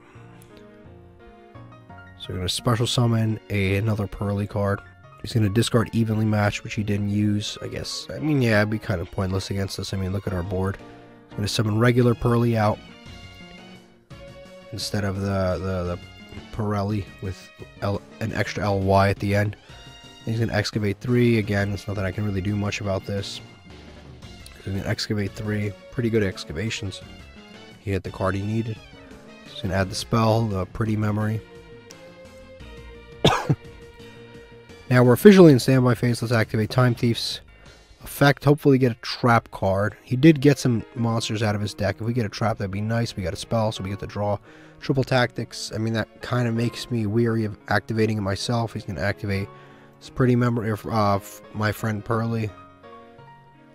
So we're going to special summon another Pearly card. He's going to discard Evenly Matched, which he didn't use, I guess. I mean, yeah, it'd be kind of pointless against us. I mean, look at our board. He's going to summon regular Pearly out instead of the Pirelli with an extra LY at the end. He's going to excavate 3. Again, there's nothing I can really do much about this. He's going to excavate 3. Pretty good excavations. He hit the card he needed. He's going to add the spell, the pretty memory. Now we're officially in standby phase. Let's activate Time Thief's effect. Hopefully get a trap card. He did get some monsters out of his deck. If we get a trap, that'd be nice. We got a spell, so we get to draw. Triple tactics. I mean, that kind of makes me weary of activating it myself. He's going to activate his pretty memory of my friend Pearly.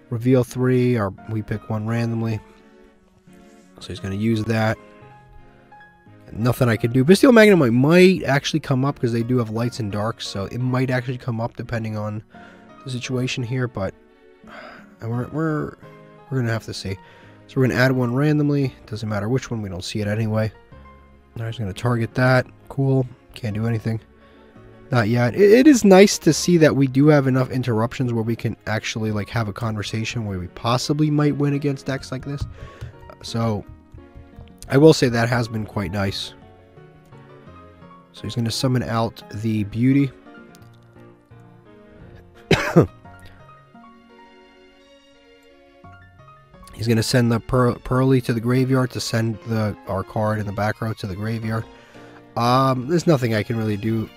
Reveal 3, or we pick one randomly. So he's going to use that. Nothing I could do. Bestial Magnumite might actually come up because they do have lights and darks, so it might actually come up depending on the situation here, but we're going to have to see. So we're going to add one randomly. Doesn't matter which one. We don't see it anyway. I'm just going to target that. Cool. Can't do anything. Not yet. It is nice to see that we do have enough interruptions where we can actually like have a conversation where we possibly might win against decks like this. So I will say that has been quite nice. So he's going to summon out the beauty. He's going to send the Pearly to the graveyard to send our card in the back row to the graveyard. There's nothing I can really do,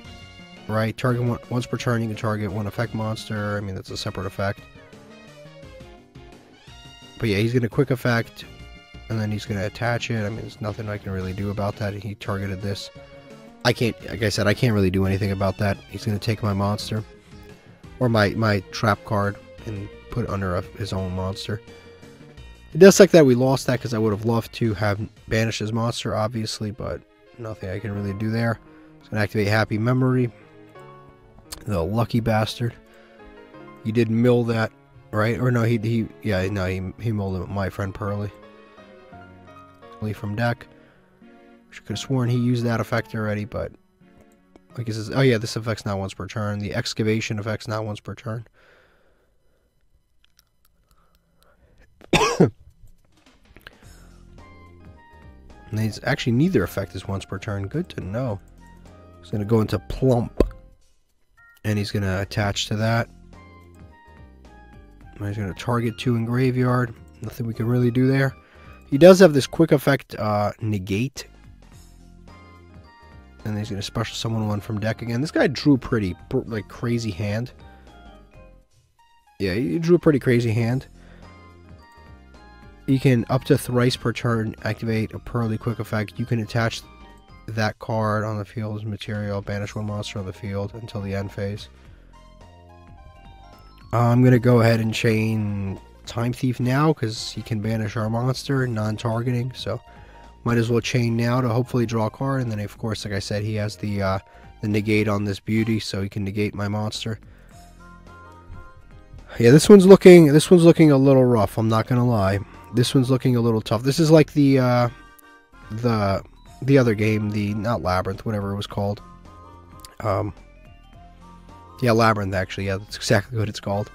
right? Target one, once per turn, you can target one effect monster. I mean, that's a separate effect. But yeah, he's going to quick effect, and then he's going to attach it. I mean, there's nothing I can really do about that. He targeted this. I can't, like I said, I can't really do anything about that. He's going to take my monster, or my trap card, and put it under his own monster. It does suck that we lost that because I would have loved to have banished his monster, obviously, but nothing I can really do there. It's going to activate Happy Memory. The lucky bastard. You did mill that, right? Or no, he milled it, my friend Pearly. From deck. Which I could have sworn he used that effect already, but I guess it's, oh yeah, this effect's not once per turn. The excavation effect's not once per turn. And it's actually neither effect is once per turn. Good to know. He's going to go into Plump. And he's going to attach to that. And he's going to target 2 in graveyard. Nothing we can really do there. He does have this quick effect negate. And he's going to special summon one from deck again. This guy drew pretty like crazy hand. Yeah, he drew a pretty crazy hand. You can, up to thrice per turn, activate a Pearly quick effect. You can attach that card on the field's material, banish one monster on the field until the end phase. I'm going to go ahead and chain Time Thief now, because he can banish our monster, non-targeting, so might as well chain now to hopefully draw a card, and then of course, like I said, he has the negate on this beauty, so he can negate my monster. Yeah, this one's looking a little rough, I'm not going to lie. This one's looking a little tough. This is like the other game, the not Labyrinth, whatever it was called. Yeah, Labyrinth actually. Yeah, that's exactly what it's called.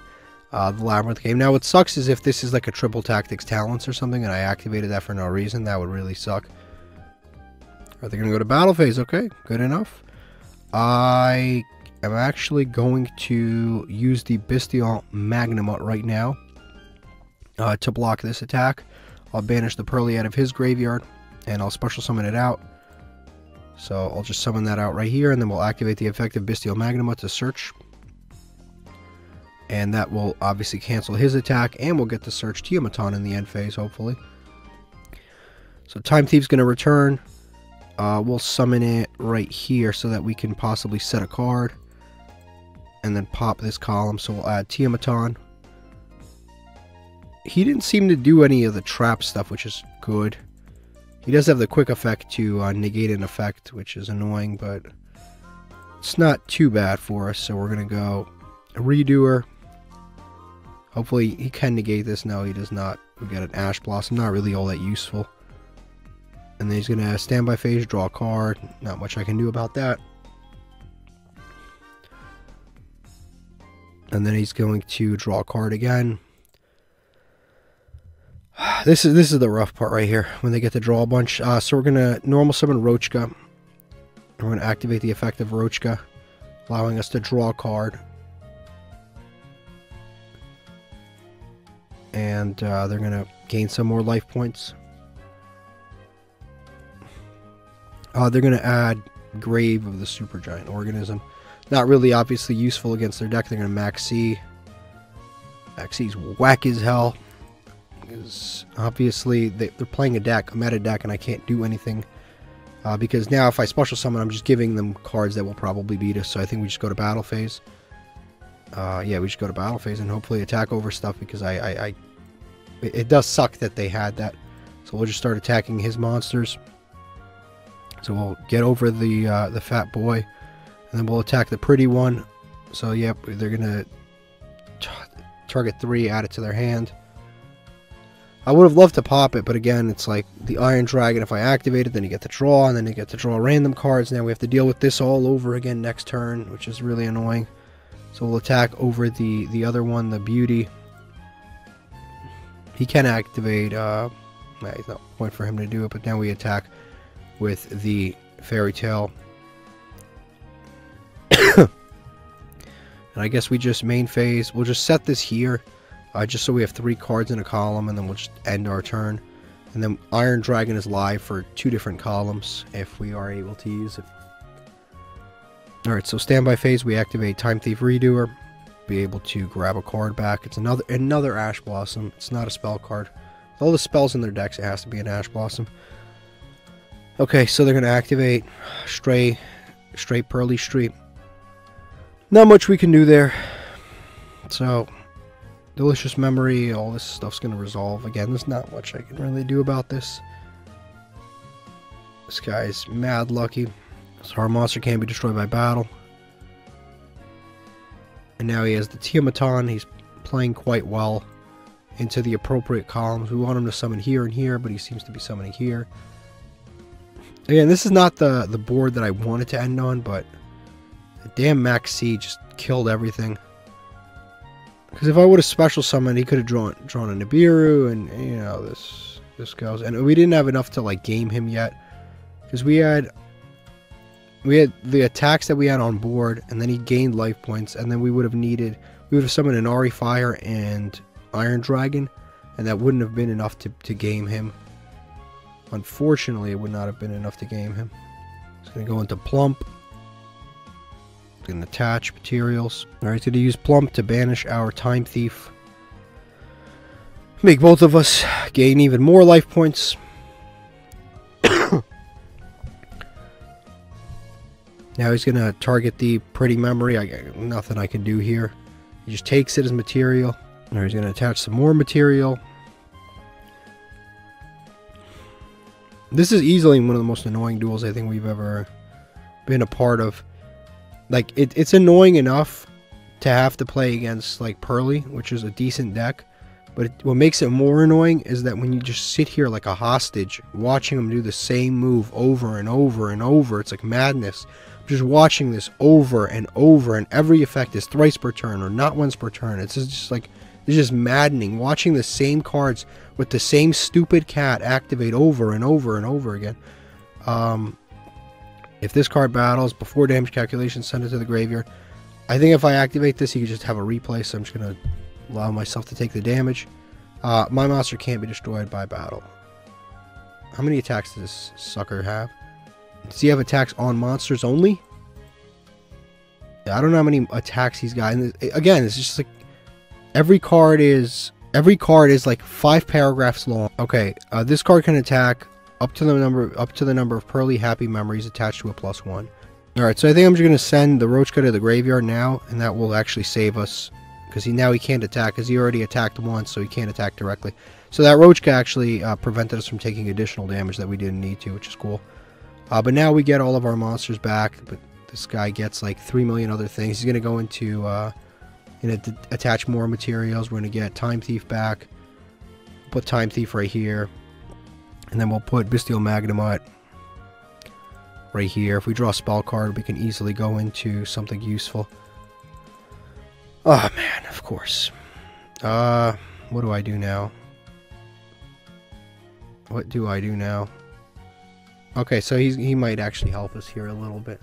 The Labyrinth game. Now, what sucks is if this is like a triple tactics talents or something, and I activated that for no reason, that would really suck. Are they going to go to battle phase? Okay, good enough. I am actually going to use the Bestial Magnumite right now. To block this attack. I'll banish the Pearly out of his graveyard, and I'll special summon it out. So I'll just summon that out right here, and then we'll activate the effect of Bestial Magnuma to search. And that will obviously cancel his attack, and we'll get to search Tiamaton in the end phase, hopefully. So Time Thief's going to return. We'll summon it right here so that we can possibly set a card. And then pop this column, so we'll add Tiamaton. He didn't seem to do any of the trap stuff, which is good. He does have the quick effect to negate an effect, which is annoying, but it's not too bad for us. So we're going to go Redoer. Hopefully he can negate this. No, he does not. We got an Ash Blossom. Not really all that useful. And then he's going to standby phase, draw a card. Not much I can do about that. And then he's going to draw a card again. This is the rough part right here, when they get to draw a bunch. So we're going to normal summon Rochka. We're going to activate the effect of Rochka, allowing us to draw a card. and they're going to gain some more life points. They're going to add Grave of the Supergiant Organism. Not really obviously useful against their deck. They're going to Max C. Max C's whack as hell. Because obviously they're playing a deck, a meta deck, and I can't do anything. Because now if I special summon, I'm just giving them cards that will probably beat us. So I think we just go to battle phase. Yeah, we just go to battle phase and hopefully attack over stuff, because it does suck that they had that. So we'll just start attacking his monsters. So we'll get over the fat boy, and then we'll attack the pretty one. So yep, they're gonna target 3, add it to their hand. I would have loved to pop it, but again, it's like the Iron Dragon. If I activate it, then you get to draw, and then you get to draw random cards. Now we have to deal with this all over again next turn, which is really annoying. So we'll attack over the other one, the beauty. He can activate. It's not a point for him to do it, but now we attack with the fairy tale. And I guess we just main phase. We'll just set this here, just so we have 3 cards in a column, and then we'll just end our turn. And then Iron Dragon is live for 2 different columns if we are able to use it. Alright, so standby phase, we activate Time Thief Redoer, be able to grab a card back. It's another Ash Blossom. It's not a spell card. With all the spells in their decks, it has to be an Ash Blossom. Okay, so they're going to activate Stray Pearly Street. Not much we can do there. So, Delicious Memory, all this stuff's going to resolve. Again, there's not much I can really do about this. This guy's mad lucky. So our monster can't be destroyed by battle. And now he has the Tiamaton. He's playing quite well into the appropriate columns. We want him to summon here and here, but he seems to be summoning here. Again, this is not the board that I wanted to end on, but the damn Max C just killed everything. Because if I would have special summoned, he could have drawn a Nibiru, and you know, this goes. And we didn't have enough to like game him yet, because we had the attacks that we had on board, and then he gained life points, and then we would have summoned an Ari Fire and Iron Dragon, and that wouldn't have been enough to game him. Unfortunately, it would not have been enough to game him. It's going to go into Plump. It's going to attach materials. Alright, it's going to use Plump to banish our Time Thief. Make both of us gain even more life points. Now he's going to target the Pretty Memory. Nothing I can do here. He just takes it as material. Now he's going to attach some more material. This is easily one of the most annoying duels I think we've ever been a part of. Like, it's annoying enough to have to play against, like, Pearly, which is a decent deck. But what makes it more annoying is that when you just sit here like a hostage, watching them do the same move over and over and over, it's like madness. I'm just watching this over and over, and every effect is thrice per turn or not once per turn. It's just like... it's just maddening, watching the same cards with the same stupid cat activate over and over and over again. If this card battles before damage calculation, send it to the graveyard. I think if I activate this, you can just have a replay, so I'm just going to allow myself to take the damage. My monster can't be destroyed by battle. How many attacks does this sucker have? Does he have attacks on monsters only? I don't know how many attacks he's got. And again, it's just like... Every card is like 5 paragraphs long. Okay, this card can attack up to the number of Pearly Happy Memories attached to a +1. All right, so I think I'm just gonna send the Roachka to the graveyard now, and that will actually save us, because now he can't attack, because he already attacked once, so he can't attack directly. So that Roachka actually prevented us from taking additional damage that we didn't need to, which is cool. But now we get all of our monsters back. But this guy gets like 3 million other things. He's gonna go into. And attach more materials. We're going to get Time Thief back. Put Time Thief right here. And then we'll put Bestial Magnemite right here. If we draw a spell card, we can easily go into something useful. Oh, man, of course. What do I do now? What do I do now? Okay, so he might actually help us here a little bit.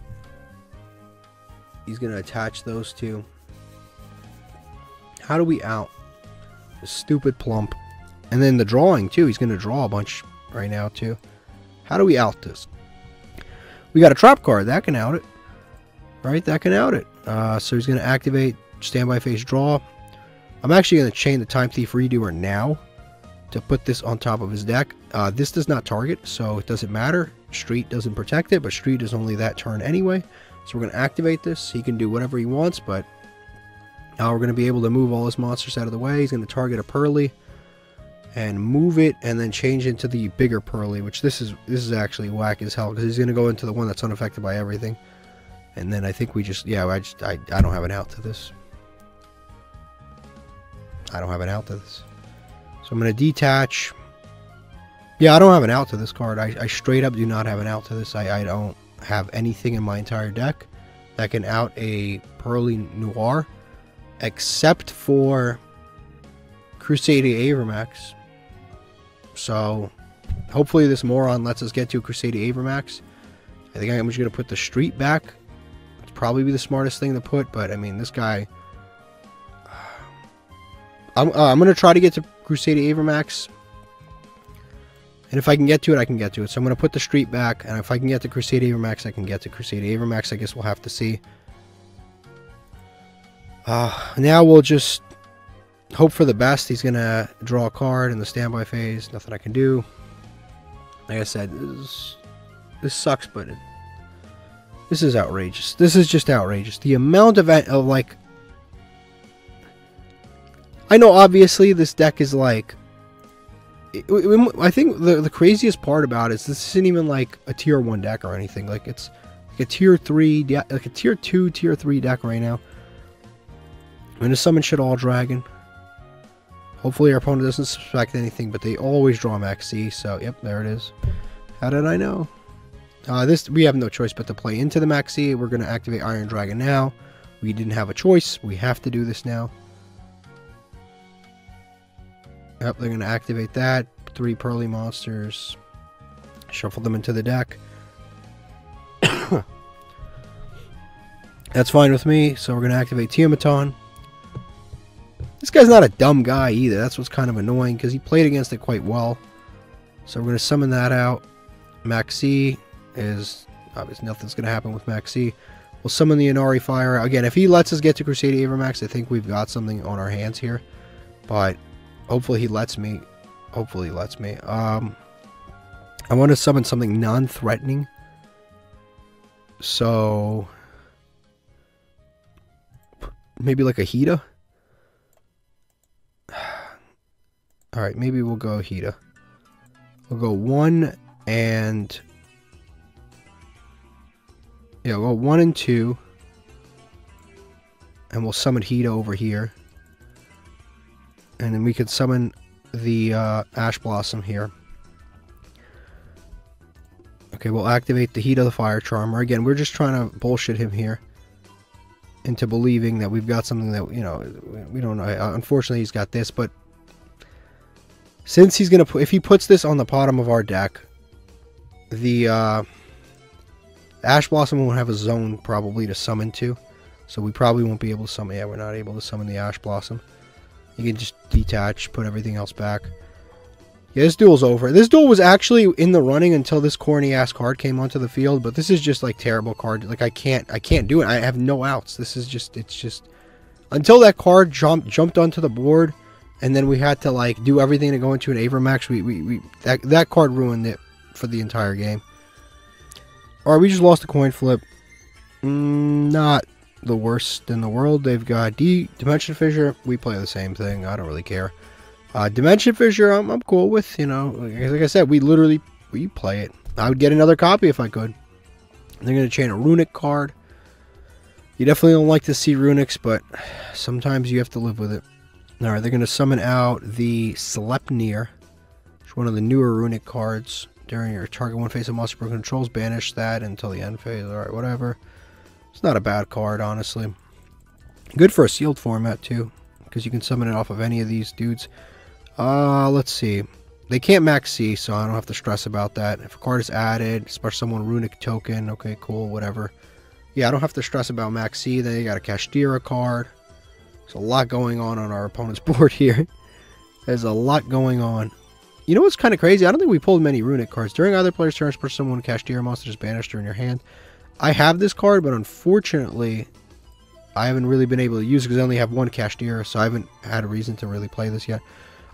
He's going to attach those two. How do we out? The stupid Plump. And then the drawing, too. He's going to draw a bunch right now, too. How do we out this? We got a trap card. That can out it. Right? That can out it. So he's going to activate standby phase draw. I'm actually going to chain the Time Thief Redoer now to put this on top of his deck. This does not target, so it doesn't matter. Street doesn't protect it, but Street is only that turn anyway. So we're going to activate this. He can do whatever he wants, but now we're going to be able to move all his monsters out of the way. He's going to target a Pearly and move it, and then change into the bigger Pearly, which this is actually whack as hell, because he's going to go into the one that's unaffected by everything. And then I think we just, yeah, I don't have an out to this. I don't have an out to this. So I'm going to detach. Yeah, I don't have an out to this card. I straight up do not have an out to this. I don't have anything in my entire deck that can out a Pearly Noir, except for Crusader Avermax. So hopefully this moron lets us get to Crusader Avermax. I think I'm just going to put the Street back. It's probably be the smartest thing to put, but I mean, this guy... I'm going to try to get to Crusader Avermax, and if I can get to it, I can get to it. So I'm going to put the Street back, and if I can get to Crusader Avermax, I can get to Crusader Avermax. I guess we'll have to see. Now we'll just hope for the best. He's going to draw a card in the standby phase. Nothing I can do. Like I said, this sucks, but this is outrageous. This is just outrageous. The amount of like... I know, obviously, this deck is like... I think the craziest part about it is this isn't even like a tier 1 deck or anything. Like, it's like a tier 3, like a tier 2, tier 3 deck right now. I'm going to summon Shadal Dragon. Hopefully our opponent doesn't suspect anything, but they always draw Maxi, so yep, there it is. How did I know? This we have no choice but to play into the Maxi. We're going to activate Iron Dragon now. We didn't have a choice. We have to do this now. Yep, they're going to activate that. 3 Pearly monsters. Shuffle them into the deck. That's fine with me. So we're going to activate Tiamaton. This guy's not a dumb guy either. That's what's kind of annoying, because he played against it quite well. So we're going to summon that out. Maxi is... obviously nothing's going to happen with Maxi. We'll summon the Inari Fire. Again, if he lets us get to Crusader Avermax, I think we've got something on our hands here. But... hopefully he lets me. Hopefully he lets me. I want to summon something non-threatening. So... maybe like a Hida? Alright, maybe we'll go Hida. We'll go 1 and... yeah, we'll go 1 and 2. And we'll summon Hida over here. And then we could summon the Ash Blossom here. Okay, we'll activate the Heat of the Fire Charmer. Again, we're just trying to bullshit him here into believing that we've got something that, you know, we don't know. Unfortunately, he's got this, but since he's going to put... if he puts this on the bottom of our deck, the Ash Blossom won't have a zone probably to summon to. So we probably won't be able to summon... yeah, we're not able to summon the Ash Blossom. You can just detach, put everything else back. Yeah, this duel's over. This duel was actually in the running until this corny-ass card came onto the field, but this is just, like, terrible card. Like, I can't do it. I have no outs. This is just, it's just... until that card jumped onto the board, and then we had to, like, do everything to go into an Avermax, that card ruined it for the entire game. Alright, we just lost a coin flip. Not... the worst in the world. They've got Dimension Fissure. We play the same thing. I don't really care. Dimension Fissure, I'm cool with, you know. Like I said, we play it. I would get another copy if I could. They're going to chain a Runic card. You definitely don't like to see Runics, but sometimes you have to live with it. Alright, they're going to summon out the Sleipnir, which is one of the newer Runic cards. During your target one phase of monster pro controls, banish that until the end phase. Alright, whatever. It's not a bad card, honestly. Good for a sealed format, too, because you can summon it off of any of these dudes. Let's see. They can't max C, so I don't have to stress about that. If a card is added, special summon Runic Token, okay, cool, whatever. Yeah, I don't have to stress about max C. They got a Kashtira card. There's a lot going on our opponent's board here. There's a lot going on. You know what's kind of crazy? I don't think we pulled many runic cards. During either player's turn, push someone Kashtira monster is banished in your hand. I have this card, but unfortunately, I haven't really been able to use it because I only have one Kashtira, so I haven't had a reason to really play this yet.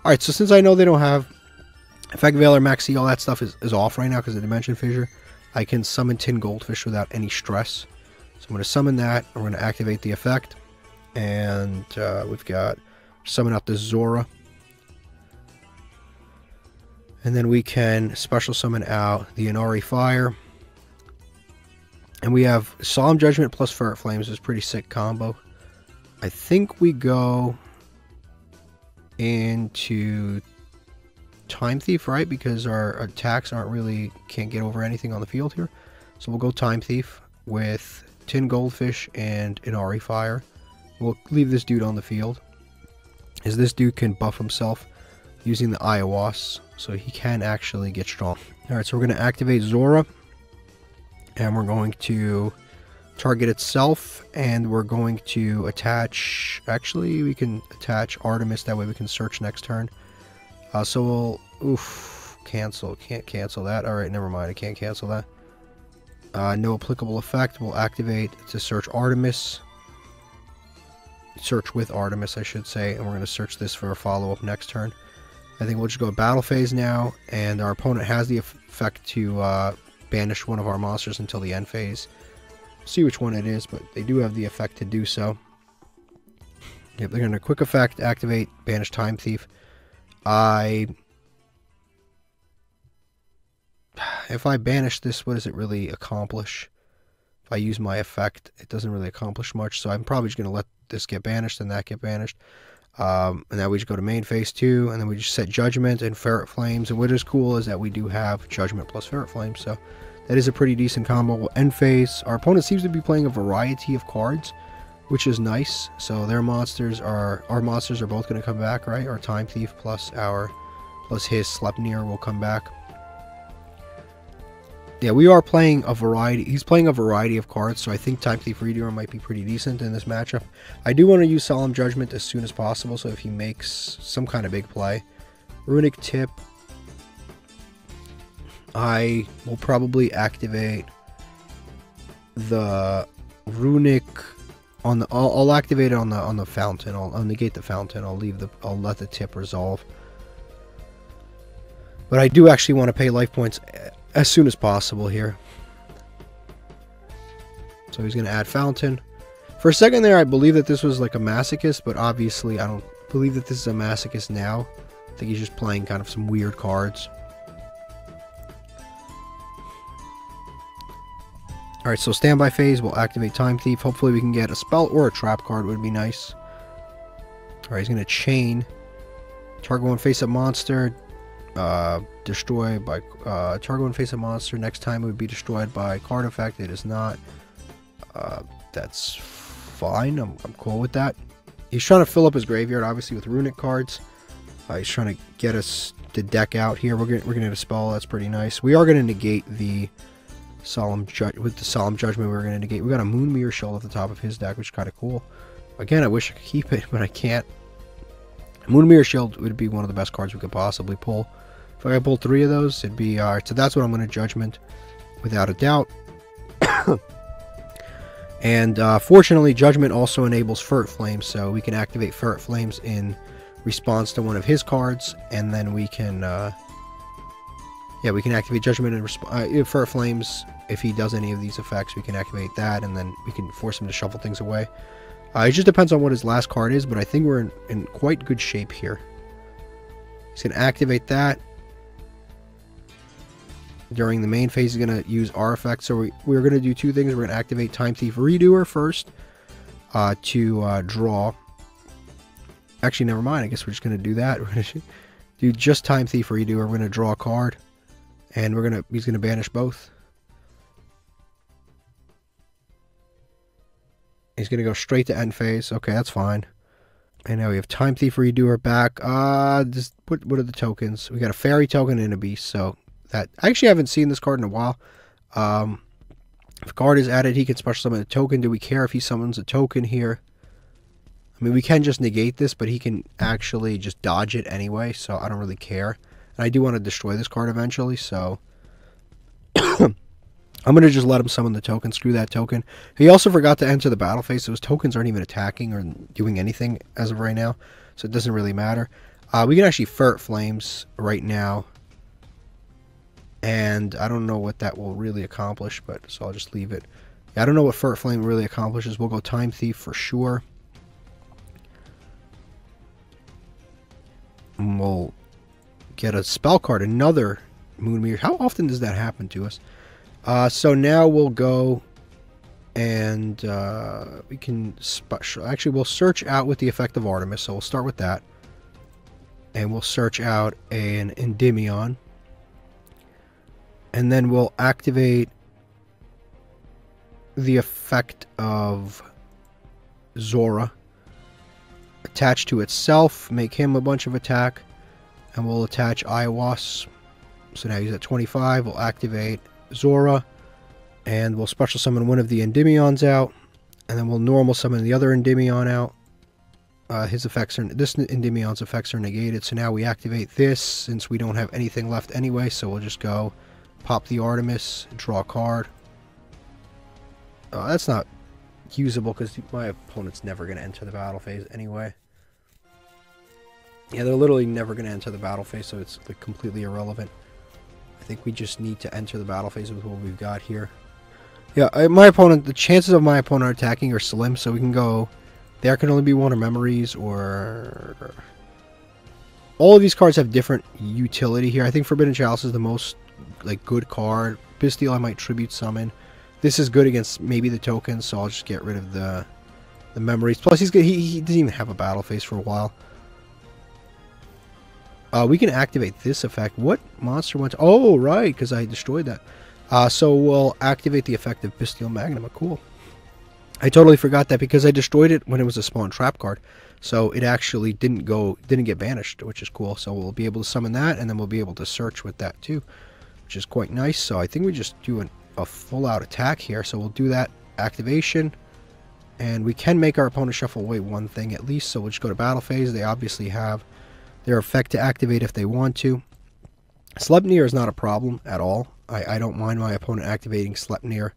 Alright, so since I know they don't have Effect Veil or Maxi, all that stuff is off right now because of Dimension Fissure, I can summon Tin Goldfish without any stress. So I'm going to summon that. I'm going to activate the effect. And we've got summon out the Zora. And then we can special summon out the Inari Fire. And we have Solemn Judgment plus Ferret Flames. It's a pretty sick combo. I think we go into Time Thief, right? Because our attacks aren't really, can't get over anything on the field here. So we'll go Time Thief with Tin Goldfish and Inari Fire. We'll leave this dude on the field, as this dude can buff himself using the Eye of Wasps, so he can actually get strong. Alright, so we're going to activate Zora, and we're going to target itself, and we're going to attach, actually we can attach Artemis, that way we can search next turn. So we'll, oof, cancel, can't cancel that, alright, never mind, I can't cancel that. No applicable effect, we'll activate to search Artemis, search with Artemis I should say, and we're going to search this for a follow-up next turn. I think we'll just go battle phase now, and our opponent has the effect to banish one of our monsters until the end phase. See which one it is, but they do have the effect to do so. Yep, they're going to quick effect, activate, banish Time Thief. If I banish this, what does it really accomplish? If I use my effect, it doesn't really accomplish much, so I'm probably just going to let this get banished and that get banished. And now we just go to main phase 2, and then we just set Judgment and Ferret Flames, and what is cool is that we do have Judgment plus Ferret Flames, so that is a pretty decent combo. We'll end phase. Our opponent seems to be playing a variety of cards, which is nice, so their monsters are, our monsters are both going to come back, right? Our Time Thief plus our, plus his Sleipnir will come back. Yeah, we are playing a variety, he's playing a variety of cards, so I think Time Thief Redoer might be pretty decent in this matchup. I do want to use Solemn Judgment as soon as possible, so if he makes some kind of big play. Runic Tip, I will probably activate the Runic on the, I'll activate it on the Fountain, I'll negate the Fountain, I'll leave the, I'll let the Tip resolve. But I do actually want to pay life points as soon as possible here. So he's going to add Fountain. For a second there, I believe that this was like a masochist, but obviously I don't believe that this is a masochist now. I think he's just playing kind of some weird cards. Alright, so standby phase, we'll activate Time Thief. Hopefully we can get a spell or a trap card, would be nice. Alright, he's going to chain. Target one face-up monster. Destroy by target one face a monster. Next time it would be destroyed by card effect. It is not. That's fine. I'm cool with that. He's trying to fill up his graveyard, obviously, with runic cards. He's trying to get us the deck out here. We're gonna get a spell. That's pretty nice. We are gonna negate the solemn judgment with the Solemn Judgment. We're gonna negate. We got a Moon Mirror Shell at the top of his deck, which is kind of cool. Again, I wish I could keep it, but I can't. Moon Mirror Shield would be one of the best cards we could possibly pull. If I could pull 3 of those, it'd be... so that's what I'm going to Judgment, without a doubt. And fortunately, Judgment also enables Ferret Flames, so we can activate Ferret Flames in response to one of his cards, and then we can... yeah, we can activate Judgment and Ferret Flames. If he does any of these effects, we can activate that, and then we can force him to shuffle things away. It just depends on what his last card is, but I think we're in quite good shape here. He's going to activate that. During the main phase, he's going to use our effect. So we're going to do two things. We're going to activate Time Thief Redoer first to draw. Actually, never mind. I guess we're just going to do that. We're going to do just Time Thief Redoer. We're going to draw a card, and we're going to, he's going to banish both. He's going to go straight to end phase. Okay, that's fine. And now we have Time Thief Redoer back. Just what are the tokens? We got a Fairy token and a Beast. So that, I actually haven't seen this card in a while. If a card is added, he can special summon a token. Do we care if he summons a token here? I mean, we can just negate this, but he can actually just dodge it anyway, so I don't really care. And I do want to destroy this card eventually, so... I'm going to just let him summon the token. Screw that token. He also forgot to enter the battle phase, so his tokens aren't even attacking or doing anything as of right now. So it doesn't really matter. We can actually Ferret Flames right now. And I don't know what that will really accomplish, but so I'll just leave it. Yeah, I don't know what Ferret Flame really accomplishes. We'll go Time Thief for sure. And we'll get a spell card, another Moon Mirror. How often does that happen to us? So now we'll go and we can special. Actually, we'll search out with the effect of Artemis, so we'll start with that. And we'll search out an Endymion. And then we'll activate the effect of Zora. Attach to itself, make him a bunch of attack, and we'll attach Iowas. So now he's at 25, we'll activate Zora, and we'll special summon one of the Endymions out, and then we'll normal summon the other Endymion out. His effects are, this Endymion's effects are negated, so now we activate this, since we don't have anything left anyway, so we'll just go pop the Artemis, draw a card. That's not usable because my opponent's never going to enter the battle phase anyway. Yeah, they're literally never going to enter the battle phase, so it's like completely irrelevant. I think we just need to enter the battle phase with what we've got here. Yeah, my opponent, the chances of my opponent attacking are slim, so we can go... There can only be one or memories or... All of these cards have different utility here. I think Forbidden Chalice is the most like good card. Bastille I might Tribute Summon. This is good against maybe the tokens, so I'll just get rid of the memories. Plus, he's good. He doesn't even have a battle phase for a while. We can activate this effect. What monster went... Oh, right, because I destroyed that. So we'll activate the effect of Bastille Magnum. Cool. I totally forgot that because I destroyed it when it was a spawn trap card, so it actually didn't get banished, which is cool. So we'll be able to summon that, and then we'll be able to search with that too, which is quite nice. So I think we just do a full-out attack here. So we'll do that activation, and we can make our opponent shuffle away one thing at least. So we'll just go to battle phase. They obviously have their effect to activate if they want to. Sleipnir is not a problem at all. I don't mind my opponent activating Sleipnir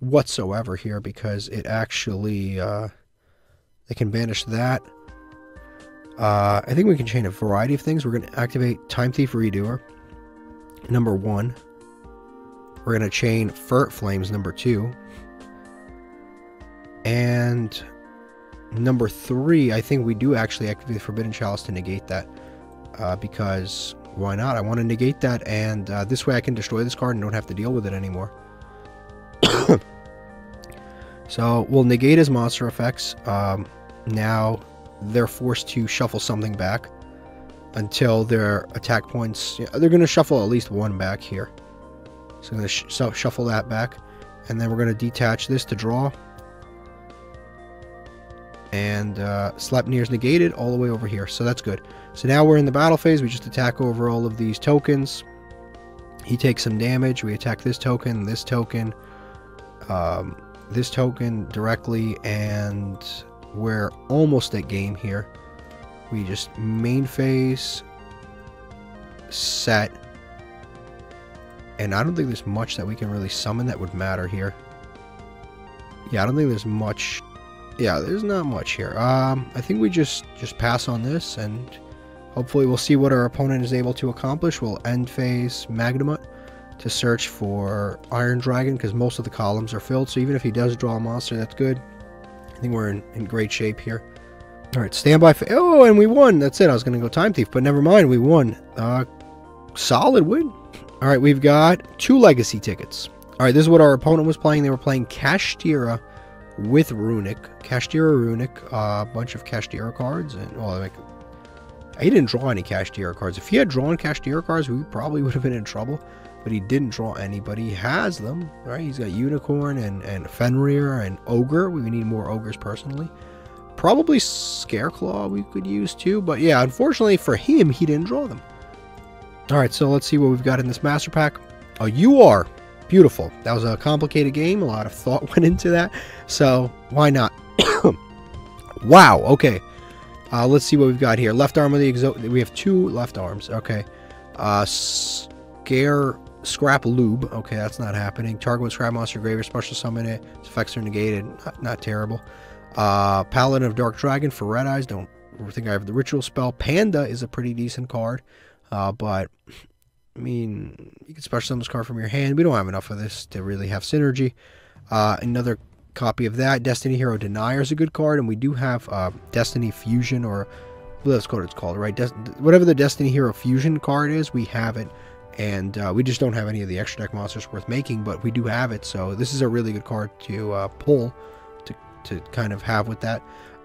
whatsoever here, because it actually they can banish that. I think we can chain a variety of things. We're going to activate Time Thief Redoer number 1. We're going to chain Ferret Flames number 2, and number 3 I think we do actually activate the Forbidden Chalice to negate that, because why not? I want to negate that, and this way I can destroy this card and don't have to deal with it anymore. So we'll negate his monster effects. Now they're forced to shuffle something back until their attack points. Yeah, they're going to shuffle at least one back here. So I'm going to shuffle that back, and then we're going to detach this to draw. And Sleipnir is negated all the way over here, so that's good. So now we're in the battle phase. We just attack over all of these tokens. He takes some damage. We attack this token, this token. This token directly, and we're almost at game here. We just main phase, set, and I don't think there's much that we can really summon that would matter here. Yeah, I don't think there's much. Yeah, there's not much here. I think we just pass on this, and hopefully we'll see what our opponent is able to accomplish. We'll end phase Magnemite to search for Iron Dragon, because most of the columns are filled, so even if he does draw a monster, that's good. I think we're in great shape here. Alright, standby for... Oh, and we won! That's it, I was going to go Time Thief, but never mind, we won. Solid win. Alright, we've got 2 Legacy tickets. Alright, this is what our opponent was playing. They were playing Kashtira with Runic. Kashtira Runic, a bunch of Kashtira cards, and... Well, like, he didn't draw any Kashtira cards. If he had drawn Kashtira cards, we probably would have been in trouble. But he didn't draw any, but he has them, right? He's got Unicorn and Fenrir and Ogre. We need more Ogres personally. Probably Scareclaw we could use too, but yeah, unfortunately for him, he didn't draw them. All right, so let's see what we've got in this Master Pack. Oh, you are beautiful. That was a complicated game. A lot of thought went into that, so why not? Wow, okay. Let's see what we've got here. Left arm of the exo... We have two left arms. Okay. Scrap Lube. Okay, that's not happening. Target with Scrap Monster Graver. Special Summon it. Its effects are negated. Not terrible. Paladin of Dark Dragon for Red Eyes. Don't think I have the Ritual Spell. Panda is a pretty decent card. But... I mean, you can special summon this card from your hand. We don't have enough of this to really have synergy. Another copy of that. Destiny Hero Denier is a good card, and we do have Destiny Fusion, or that's what it's called, right? Whatever the Destiny Hero Fusion card is, we have it, and we just don't have any of the extra deck monsters worth making, but we do have it, so this is a really good card to pull, to kind of have with that.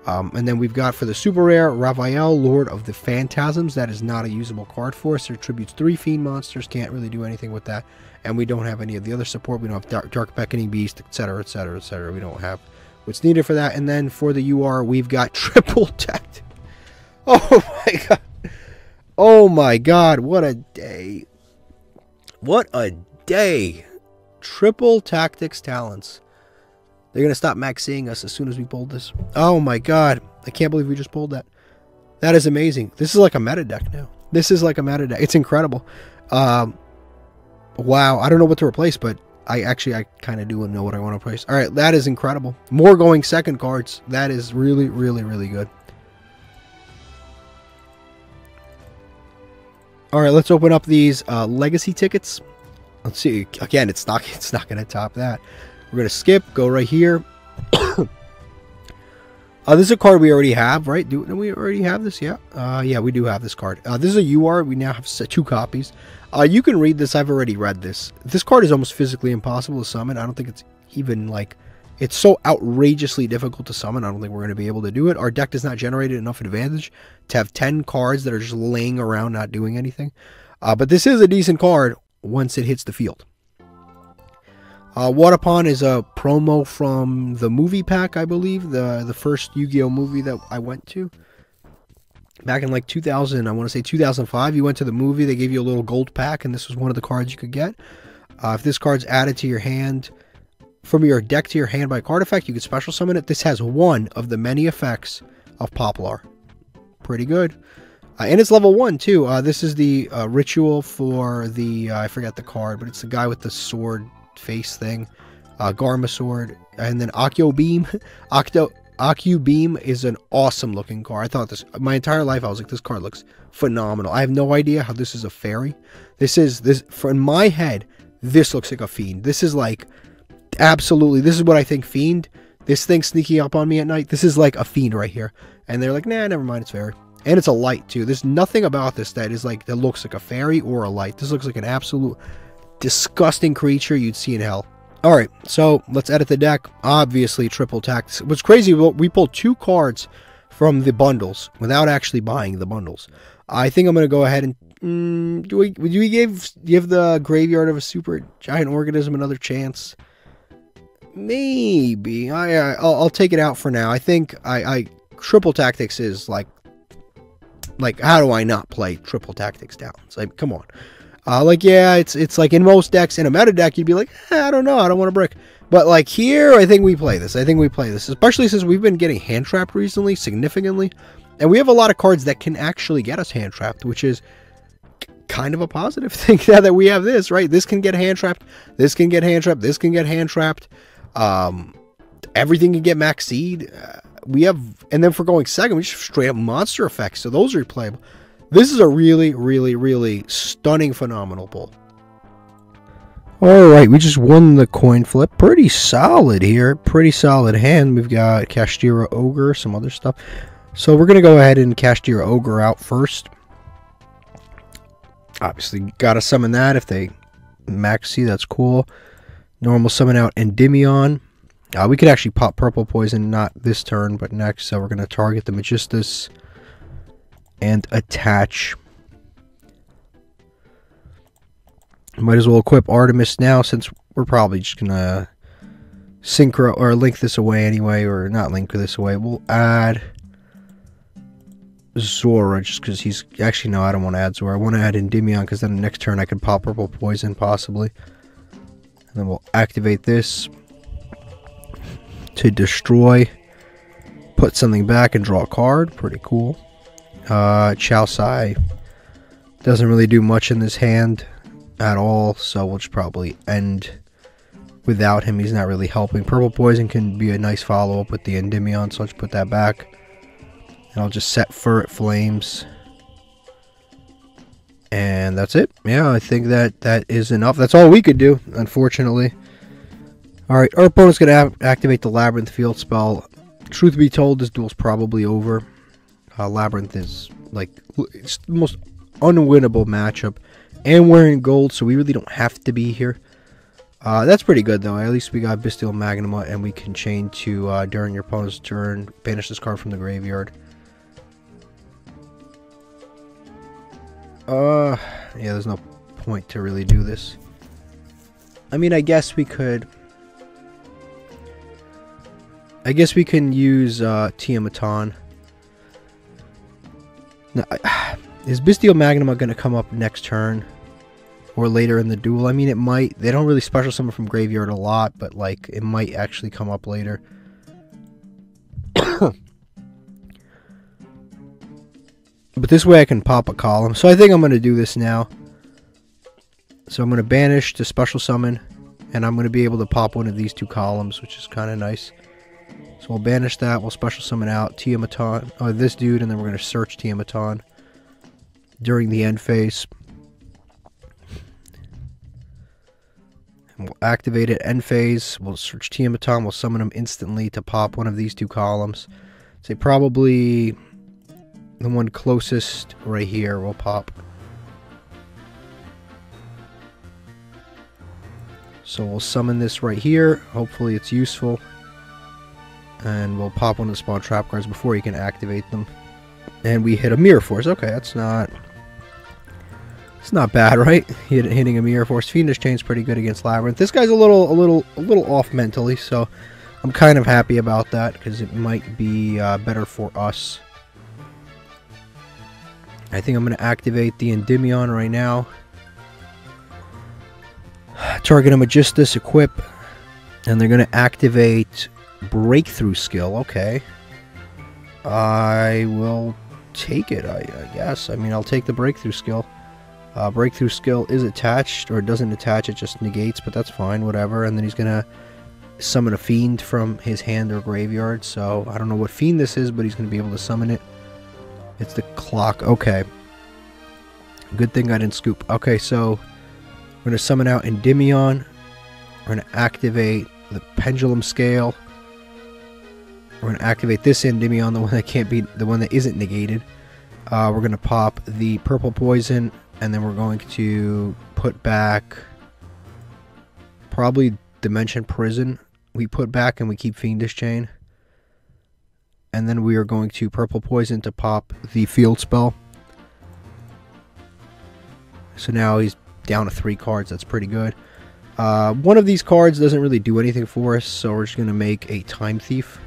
And then we've got for the super rare, Raviel, Lord of the Phantasms. That is not a usable card for us. It tributes 3 fiend monsters. Can't really do anything with that. And we don't have any of the other support. We don't have Dark Beckoning Beast, etc., etc., etc. We don't have what's needed for that. And then for the UR, we've got triple decked. Oh my god. Oh my god. What a day. What a day. Triple Tactics Talents. They're going to stop max seeing us as soon as we pulled this. Oh my god. I can't believe we just pulled that. That is amazing. This is like a meta deck now. This is like a meta deck. It's incredible. Wow. I don't know what to replace, but I kind of do know what I want to replace. All right. That is incredible. More going second cards. That is really, really, really good. All right. Let's open up these legacy tickets. Let's see. Again, it's not going to top that. We're going to skip, go right here. This is a card we already have, right? Don't we already have this? Yeah. Yeah, we do have this card. This is a UR. We now have 2 copies. You can read this. I've already read this. This card is almost physically impossible to summon. I don't think it's even like... It's so outrageously difficult to summon. I don't think we're going to be able to do it. Our deck does not generate enough advantage to have 10 cards that are just laying around not doing anything. But this is a decent card once it hits the field. Water Pond is a promo from the movie pack, I believe, the first Yu-Gi-Oh movie that I went to. Back in like 2000, I want to say 2005, you went to the movie, they gave you a little gold pack, and this was one of the cards you could get. If this card's added to your hand, from your deck to your hand by card effect, you can special summon it. This has one of the many effects of Poplar. Pretty good. And it's level 1, too. This is the ritual for the, I forgot the card, but it's the guy with the sword face thing, Garma Sword, and then Akio Beam. Akio Beam is an awesome looking card. I thought this my entire life. I was like, this card looks phenomenal. I have no idea how this is a fairy. This for in my head, this looks like a fiend. This is like absolutely. This is what I think fiend. This thing sneaking up on me at night. This is like a fiend right here. And they're like, nah, never mind. It's fairy. And it's a light too. There's nothing about this that is like that looks like a fairy or a light. This looks like an absolute disgusting creature you'd see in hell. All right, so let's edit the deck. Obviously, triple tactics. What's crazy, we pulled 2 cards from the bundles without actually buying the bundles. I think I'm going to go ahead and do we give the Graveyard of a Super Giant Organism another chance? Maybe. I'll take it out for now. I think I triple tactics is like how do I not play triple tactics down? It's like, come on. Like, yeah, it's like in most decks, in a meta deck, you'd be like, eh, I don't know, I don't want to brick. But like here, I think we play this. I think we play this, especially since we've been getting hand trapped recently, significantly. And we have a lot of cards that can actually get us hand trapped, which is kind of a positive thing now that we have this, right? This can get hand trapped. This can get hand trapped. This can get hand trapped. Everything can get max seed. We have, and then for going second, we just have straight up monster effects. So those are replayable. This is a really, really, really stunning, phenomenal pull. All right, we just won the coin flip. Pretty solid here. Pretty solid hand. We've got Kashtira Ogre, some other stuff. So we're going to go ahead and Kashtira Ogre out first. Obviously, got to summon that if they maxi. That's cool. Normal summon out Endymion. We could actually pop Purple Poison, not this turn, but next. So we're going to target the Magistus and attach. Might as well equip Artemis now, since we're probably just gonna synchro or link this away anyway, or not link this away. We'll add Zora just because he's actually, no, I don't want to add Zora. I want to add Endymion because then the next turn I could pop Purple Poison possibly, and then we'll activate this to destroy put something back and draw a card. Pretty cool. Chow Sai doesn't really do much in this hand at all, so we'll just probably end without him. He's not really helping. Purple Poison can be a nice follow-up with the Endymion, so I'll just put that back. And I'll just set Fur at Flames. And that's it. Yeah, I think that is enough. That's all we could do, unfortunately. Alright, our opponent's going to activate the Labyrinth field spell. Truth be told, this duel's probably over. Labyrinth is, like, it's the most unwinnable matchup. And we're in gold, so we really don't have to be here. That's pretty good, though. At least we got Bestial Magnuma, and we can chain to, during your opponent's turn, banish this card from the graveyard. Yeah, there's no point to really do this. I mean, I guess we could... I guess we can use, Tiamaton. Now, is Bestial Magnuma going to come up next turn? Or later in the duel? I mean, it might. They don't really special summon from graveyard a lot, but, like, it might actually come up later. But this way I can pop a column. So I think I'm going to do this now. So I'm going to banish to special summon, and I'm going to be able to pop one of these two columns, which is kind of nice. So we'll banish that, we'll special summon out Tiamaton, or this dude, and then we're going to search Tiamaton during the end phase. We'll activate it end phase, we'll search Tiamaton, we'll summon him instantly to pop one of these two columns. Say probably the one closest right here will pop. So we'll summon this right here, hopefully it's useful. And we'll pop one of the spawn trap cards before you can activate them. And we hit a Mirror Force. Okay, that's not... It's not bad, right? Hitting a Mirror Force. Fiendish Chain's pretty good against Labyrinth. This guy's a little off mentally, so I'm kind of happy about that because it might be better for us. I think I'm going to activate the Endymion right now. Target a Magistus, equip, and they're going to activate Breakthrough Skill. Okay, I will take it. I guess. I mean, I'll take the Breakthrough Skill. Breakthrough Skill is attached, or doesn't attach, it just negates, but that's fine, whatever. And then he's gonna summon a fiend from his hand or graveyard, so I don't know what fiend this is, but he's gonna be able to summon it. It's the Clock. Okay, good thing I didn't scoop. Okay, so we're gonna summon out Endymion, we're gonna activate the Pendulum Scale, we're gonna activate this Endymion, the one that can't be, the one that isn't negated. We're gonna pop the Purple Poison, and then we're going to put back probably Dimension Prison. We put back and we keep Fiendish Chain. And then we are going to Purple Poison to pop the field spell. So now he's down to 3 cards. That's pretty good. One of these cards doesn't really do anything for us, so we're just going to make a Time Thief.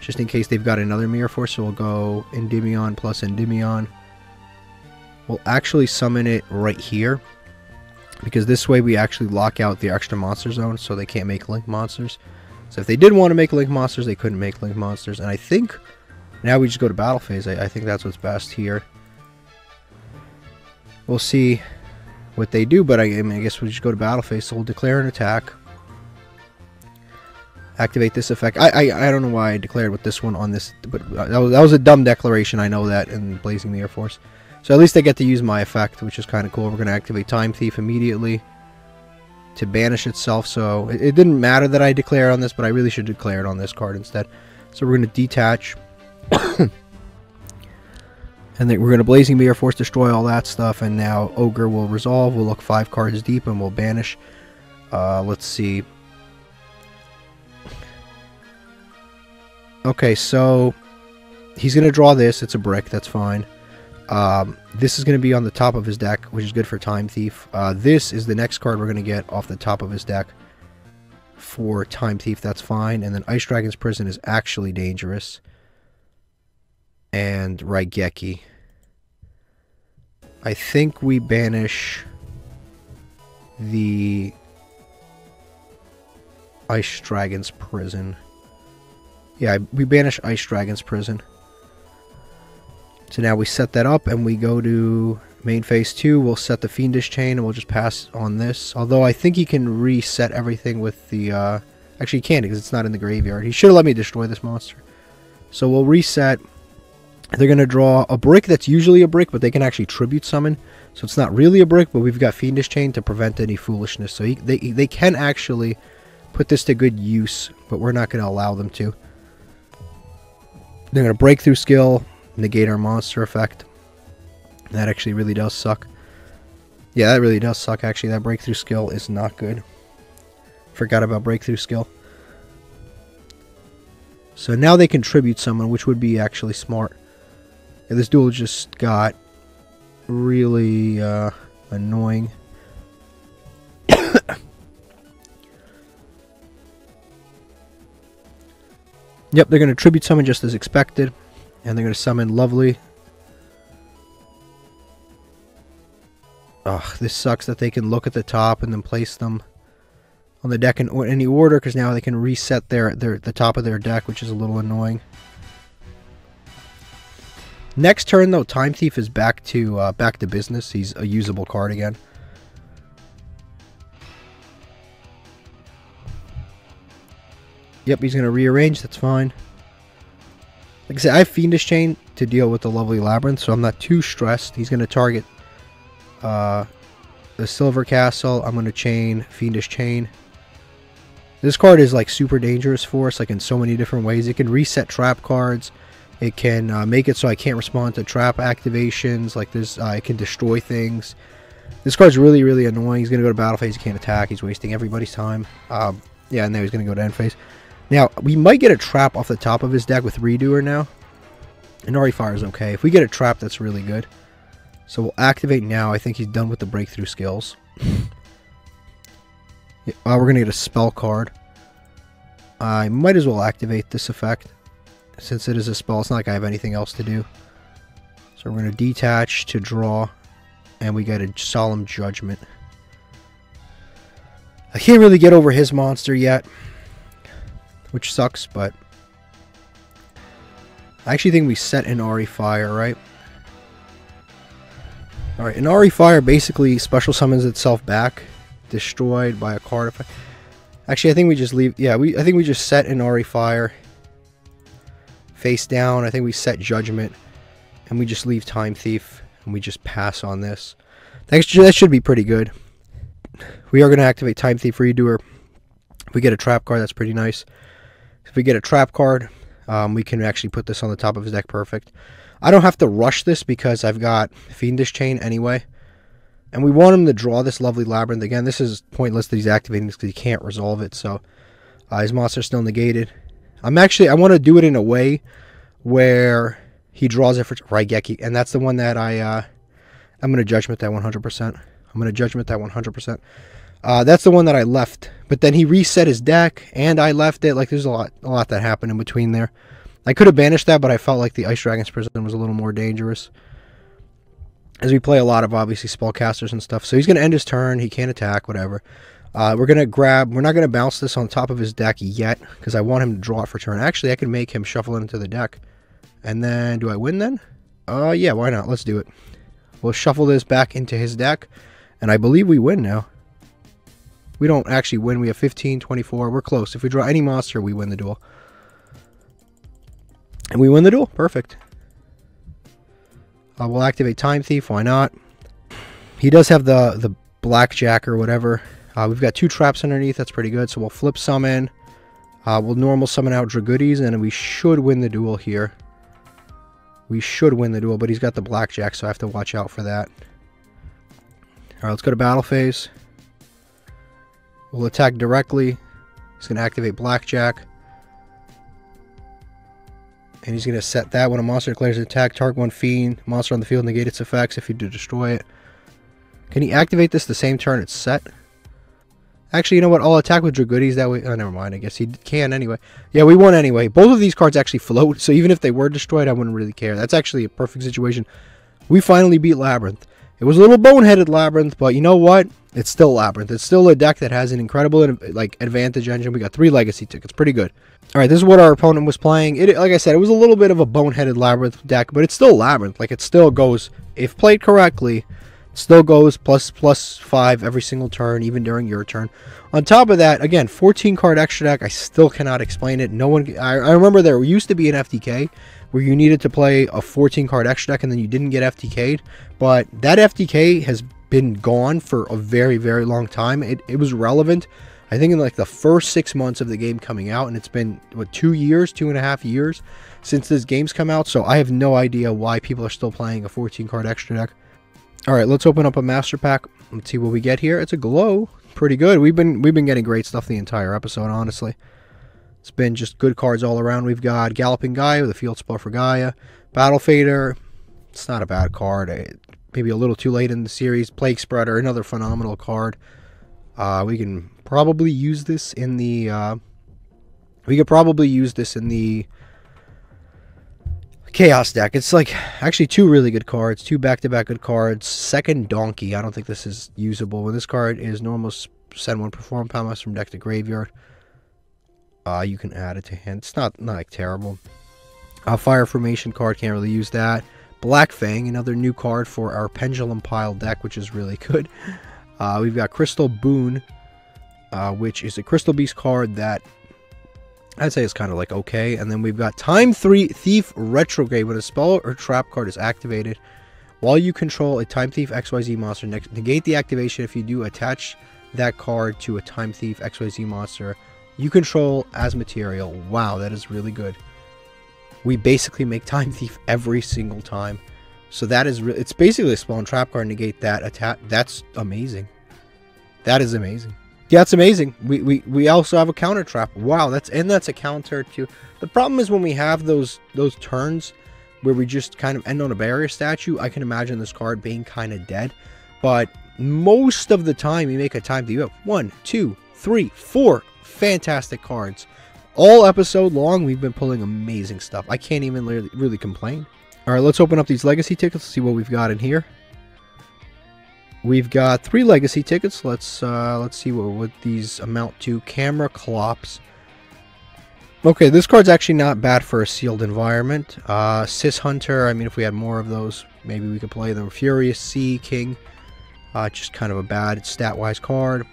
Just in case they've got another Mirror Force, so we'll go Endymion plus Endymion. We'll actually summon it right here, because this way we actually lock out the extra monster zone, so they can't make link monsters. So if they did want to make link monsters, they couldn't make link monsters. And I think now we just go to battle phase. I think that's what's best here. We'll see what they do, but I guess we just go to battle phase. So we'll declare an attack, activate this effect. I don't know why I declared with this one on this, but that was a dumb declaration. I know that in Blazing the Air Force. So at least I get to use my effect, which is kind of cool. We're going to activate Time Thief immediately to banish itself. So it didn't matter that I declared on this, but I really should declare it on this card instead. So we're going to detach. And then we're going to Blazing Mirror Force, destroy all that stuff. And now Ogre will resolve. We'll look 5 cards deep and we'll banish. Let's see. Okay, so he's going to draw this. It's a brick. That's fine. This is going to be on the top of his deck, which is good for Time Thief. This is the next card we're going to get off the top of his deck for Time Thief. That's fine. And then Ice Dragon's Prison is actually dangerous. And Raigeki. I think we banish the Ice Dragon's Prison. Yeah, we banish Ice Dragon's prison. So now we set that up and we go to main phase 2. We'll set the Fiendish Chain and we'll just pass on this. Although I think he can reset everything with the... Actually, he can't because it's not in the graveyard. He should have let me destroy this monster. So we'll reset. They're going to draw a brick that's usually a brick, but they can actually tribute summon. So it's not really a brick, but we've got Fiendish Chain to prevent any foolishness. So they can actually put this to good use, but we're not going to allow them to. They're going to breakthrough skill, negate our monster effect. That actually really does suck. Yeah, that really does suck, actually. That breakthrough skill is not good. Forgot about breakthrough skill. So now they can tribute summon, which would be actually smart. Yeah, this duel just got really annoying. Yep, they're going to tribute summon just as expected. And they're going to summon Lovely. Ugh, this sucks that they can look at the top and then place them on the deck in any order, because now they can reset the top of their deck, which is a little annoying. Next turn, though, Time Thief is back to business. He's a usable card again. Yep, he's going to rearrange. That's fine. Like I said, I have Fiendish Chain to deal with the Lovely Labyrinth, so I'm not too stressed. He's going to target the Silver Castle. I'm going to chain Fiendish Chain. This card is like super dangerous for us, like in so many different ways. It can reset trap cards. It can make it so I can't respond to trap activations. Like this, it can destroy things. This card's really, really annoying. He's going to go to battle phase. He can't attack. He's wasting everybody's time. Yeah, and now he's going to go to end phase. Now, we might get a trap off the top of his deck with Redoer now. And Aurifire is okay. If we get a trap, that's really good. So we'll activate now. I think he's done with the breakthrough skills. Yeah, we're going to get a spell card. I might as well activate this effect. Since it is a spell, it's not like I have anything else to do. So we're going to detach to draw. And we get a Solemn Judgment. I can't really get over his monster yet, which sucks, but I actually think we set an Aurifire, right? Alright, an Aurifire basically special summons itself back, destroyed by a card effect. Actually, I think we just leave, yeah, I think we just set an Aurifire face down. I think we set Judgment, and we just leave Time Thief, and we just pass on this. That should be pretty good. We are going to activate Time Thief Redoer. If we get a trap card, that's pretty nice. If we get a trap card, we can actually put this on the top of his deck. Perfect. I don't have to rush this because I've got Fiendish Chain anyway. And we want him to draw this Lovely Labyrinth. Again, this is pointless that he's activating this because he can't resolve it. So his monster's still negated. I want to do it in a way where he draws it for Raigeki. And that's the one that I'm going to Judgment that 100%. I'm going to Judgment that 100%. That's the one that I left, but then he reset his deck, and I left it. Like, there's a lot that happened in between there. I could have banished that, but I felt like the Ice Dragon's Prison was a little more dangerous, as we play a lot of, obviously, Spellcasters and stuff. So he's going to end his turn. He can't attack, whatever. We're not going to bounce this on top of his deck yet, because I want him to draw it for turn. Actually, I can make him shuffle it into the deck, and then, do I win then? Yeah, why not? Let's do it. We'll shuffle this back into his deck, and I believe we win now. We don't actually win. We have 15, 24. We're close. If we draw any monster, we win the duel. And we win the duel. Perfect. We'll activate Time Thief. Why not? He does have the blackjack or whatever. We've got two traps underneath. That's pretty good. So we'll flip summon. We'll normal summon out Dragoonity, and we should win the duel here. We should win the duel, but he's got the blackjack, so I have to watch out for that. All right, let's go to battle phase. We'll attack directly. He's going to activate Blackjack. And he's going to set that. When a monster declares an attack, target one fiend. Monster on the field, negate its effects if you do destroy it. Can he activate this the same turn it's set? Actually, you know what? I'll attack with Dragoonity. That way... Oh, never mind. I guess he can anyway. Yeah, we won anyway. Both of these cards actually float, so even if they were destroyed, I wouldn't really care. That's actually a perfect situation. We finally beat Labyrinth. It was a little boneheaded, Labyrinth, but you know what? It's still Labyrinth. It's still a deck that has an incredible like advantage engine. We got 3 legacy tickets. Pretty good. All right, this is what our opponent was playing. It, like I said, it was a little bit of a boneheaded Labyrinth deck, but it's still Labyrinth. Like, it still goes, if played correctly, still goes plus 5 every single turn, even during your turn. On top of that, again, 14 card extra deck. I still cannot explain it. No one. I remember there used to be an FTK where you needed to play a 14 card extra deck and then you didn't get FTK'd, but that FTK has been gone for a very, very long time. It was relevant, I think, in like the first 6 months of the game coming out, and it's been, what, 2.5 years since this game's come out, so I have no idea why people are still playing a 14 card extra deck. All right, let's open up a master pack. Let's see what we get here. It's a glow. Pretty good. We've been getting great stuff the entire episode, honestly. It's been just good cards all around. We've got Galloping Gaia with a field spell for Gaia. Battle Fader. It's not a bad card. Maybe a little too late in the series. Plague Spreader, another phenomenal card. We can probably use this in the... Chaos deck. It's like actually 2 really good cards, 2 back-to-back good cards. Second Donkey, I don't think this is usable. When this card is normal, send 1 Perform Powerhouse from deck to graveyard. You can add it to hand. It's not like terrible. Fire Formation card, can't really use that. Black Fang, another new card for our Pendulum Pile deck, which is really good. We've got Crystal Boon, which is a Crystal Beast card that I'd say it's kind of like okay. And then we've got Time 3 Thief Retrograde. When a spell or trap card is activated, while you control a Time Thief XYZ monster, negate the activation. If you do, attach that card to a Time Thief XYZ monster you control as material. Wow, that is really good. We basically make Time Thief every single time. So that is it's basically a spell and trap card, negate that attack. That's amazing. That is amazing. Yeah, it's amazing. We also have a counter trap. Wow, that's a counter to... The problem is when we have those turns where we just kind of end on a barrier statue, I can imagine this card being kind of dead. But most of the time, you make a time to you have 1, 2, 3, 4 fantastic cards. All episode long, we've been pulling amazing stuff. I can't even really complain. All right, let's open up these legacy tickets, see what we've got in here. We've got 3 legacy tickets. Let's see what these amount to. Camera Clops. Okay, this card's actually not bad for a sealed environment. Sis Hunter. I mean, if we had more of those, maybe we could play them. Furious Sea King. Just kind of a bad stat-wise card.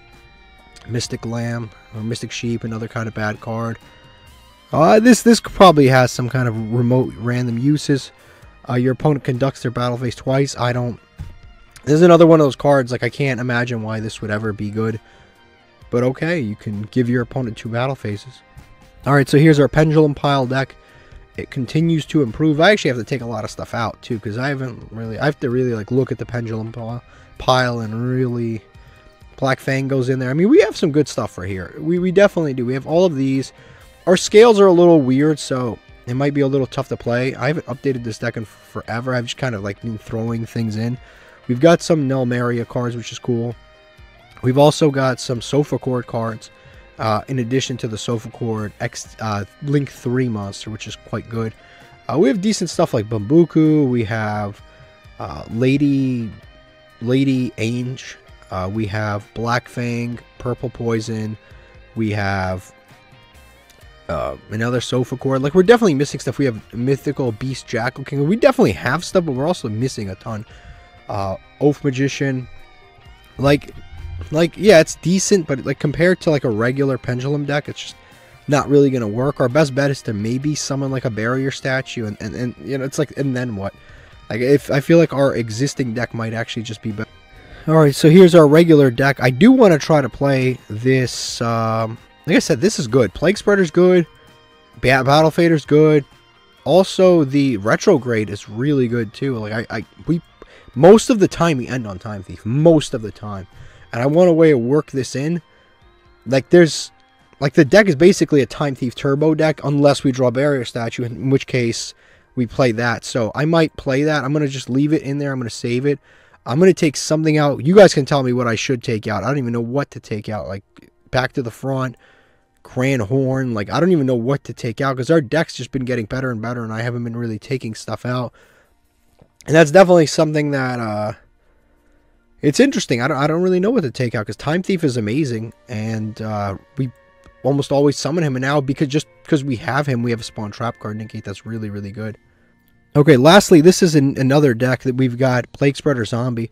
Mystic Lamb or Mystic Sheep, another kind of bad card. This probably has some kind of remote random uses. Your opponent conducts their battle phase twice. I don't... This is another one of those cards, like, I can't imagine why this would ever be good. But okay, you can give your opponent 2 battle phases. Alright, so here's our Pendulum Pile deck. It continues to improve. I actually have to take a lot of stuff out, too, because I have to really, like, look at the Pendulum Pile and really... Black Fang goes in there. I mean, we have some good stuff right here. We definitely do. We have all of these. Our scales are a little weird, so it might be a little tough to play. I haven't updated this deck in forever. I've just kind of, like, been throwing things in. We've got some Nelmeria cards, which is cool. We've also got some Sophacord cards, in addition to the Sophacord Link 3 monster, which is quite good. We have decent stuff like Bambuku. We have Lady Ange. We have Black Fang, Purple Poison. We have another Sophacord. Like, we're definitely missing stuff. We have Mythical Beast Jackal King. We definitely have stuff, but we're also missing a ton. Oath Magician, yeah, it's decent, but like compared to like a regular Pendulum deck, it's just not really gonna work. Our best bet is to maybe summon like a barrier statue, and you know, it's like, and then what? Like, if I feel like our existing deck might actually just be better. All right, so here's our regular deck. I do want to try to play this. Like I said, this is good. Plague Spreader's good. Battle Fader's good. Also, the Retrograde is really good too. Like we. Most of the time, we end on Time Thief. Most of the time. And I want a way to work this in. Like, there's... Like, the deck is basically a Time Thief Turbo deck, unless we draw Barrier Statue, in which case we play that. So, I might play that. I'm going to just leave it in there. I'm going to save it. I'm going to take something out. You guys can tell me what I should take out. I don't even know what to take out. Like, Back to the Front, Cranhorn. Like, I don't even know what to take out, because our deck's just been getting better and better, and I haven't been really taking stuff out. And that's definitely something that It's interesting. I don't really know what to take out because Time Thief is amazing, and we almost always summon him. And now, because just because we have him, we have a spawn trap card negate. That's really, really good. Okay, lastly, this is another deck that we've got, Plague Spreader Zombie.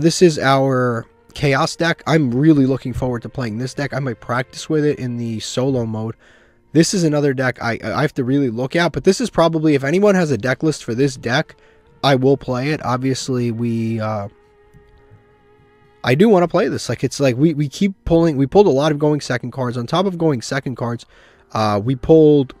This is our Chaos deck. I'm really looking forward to playing this deck. I might practice with it in the solo mode. This is another deck I have to really look at, but this is probably, if anyone has a deck list for this deck, I will play it. Obviously, I do want to play this. Like, it's like we keep pulling. We pulled a lot of going second cards. On top of going second cards, we pulled,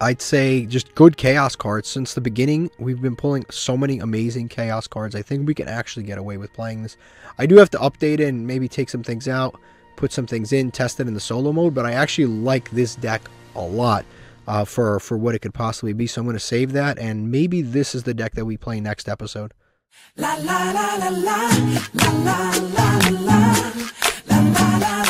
I'd say, just good chaos cards. Since the beginning, we've been pulling so many amazing chaos cards. I think we can actually get away with playing this. I do have to update it and maybe take some things out, put some things in, test it in the solo mode. But I actually like this deck a lot for what it could possibly be. So I'm going to save that, and maybe this is the deck that we play next episode. La la la la la la la la la la la la la.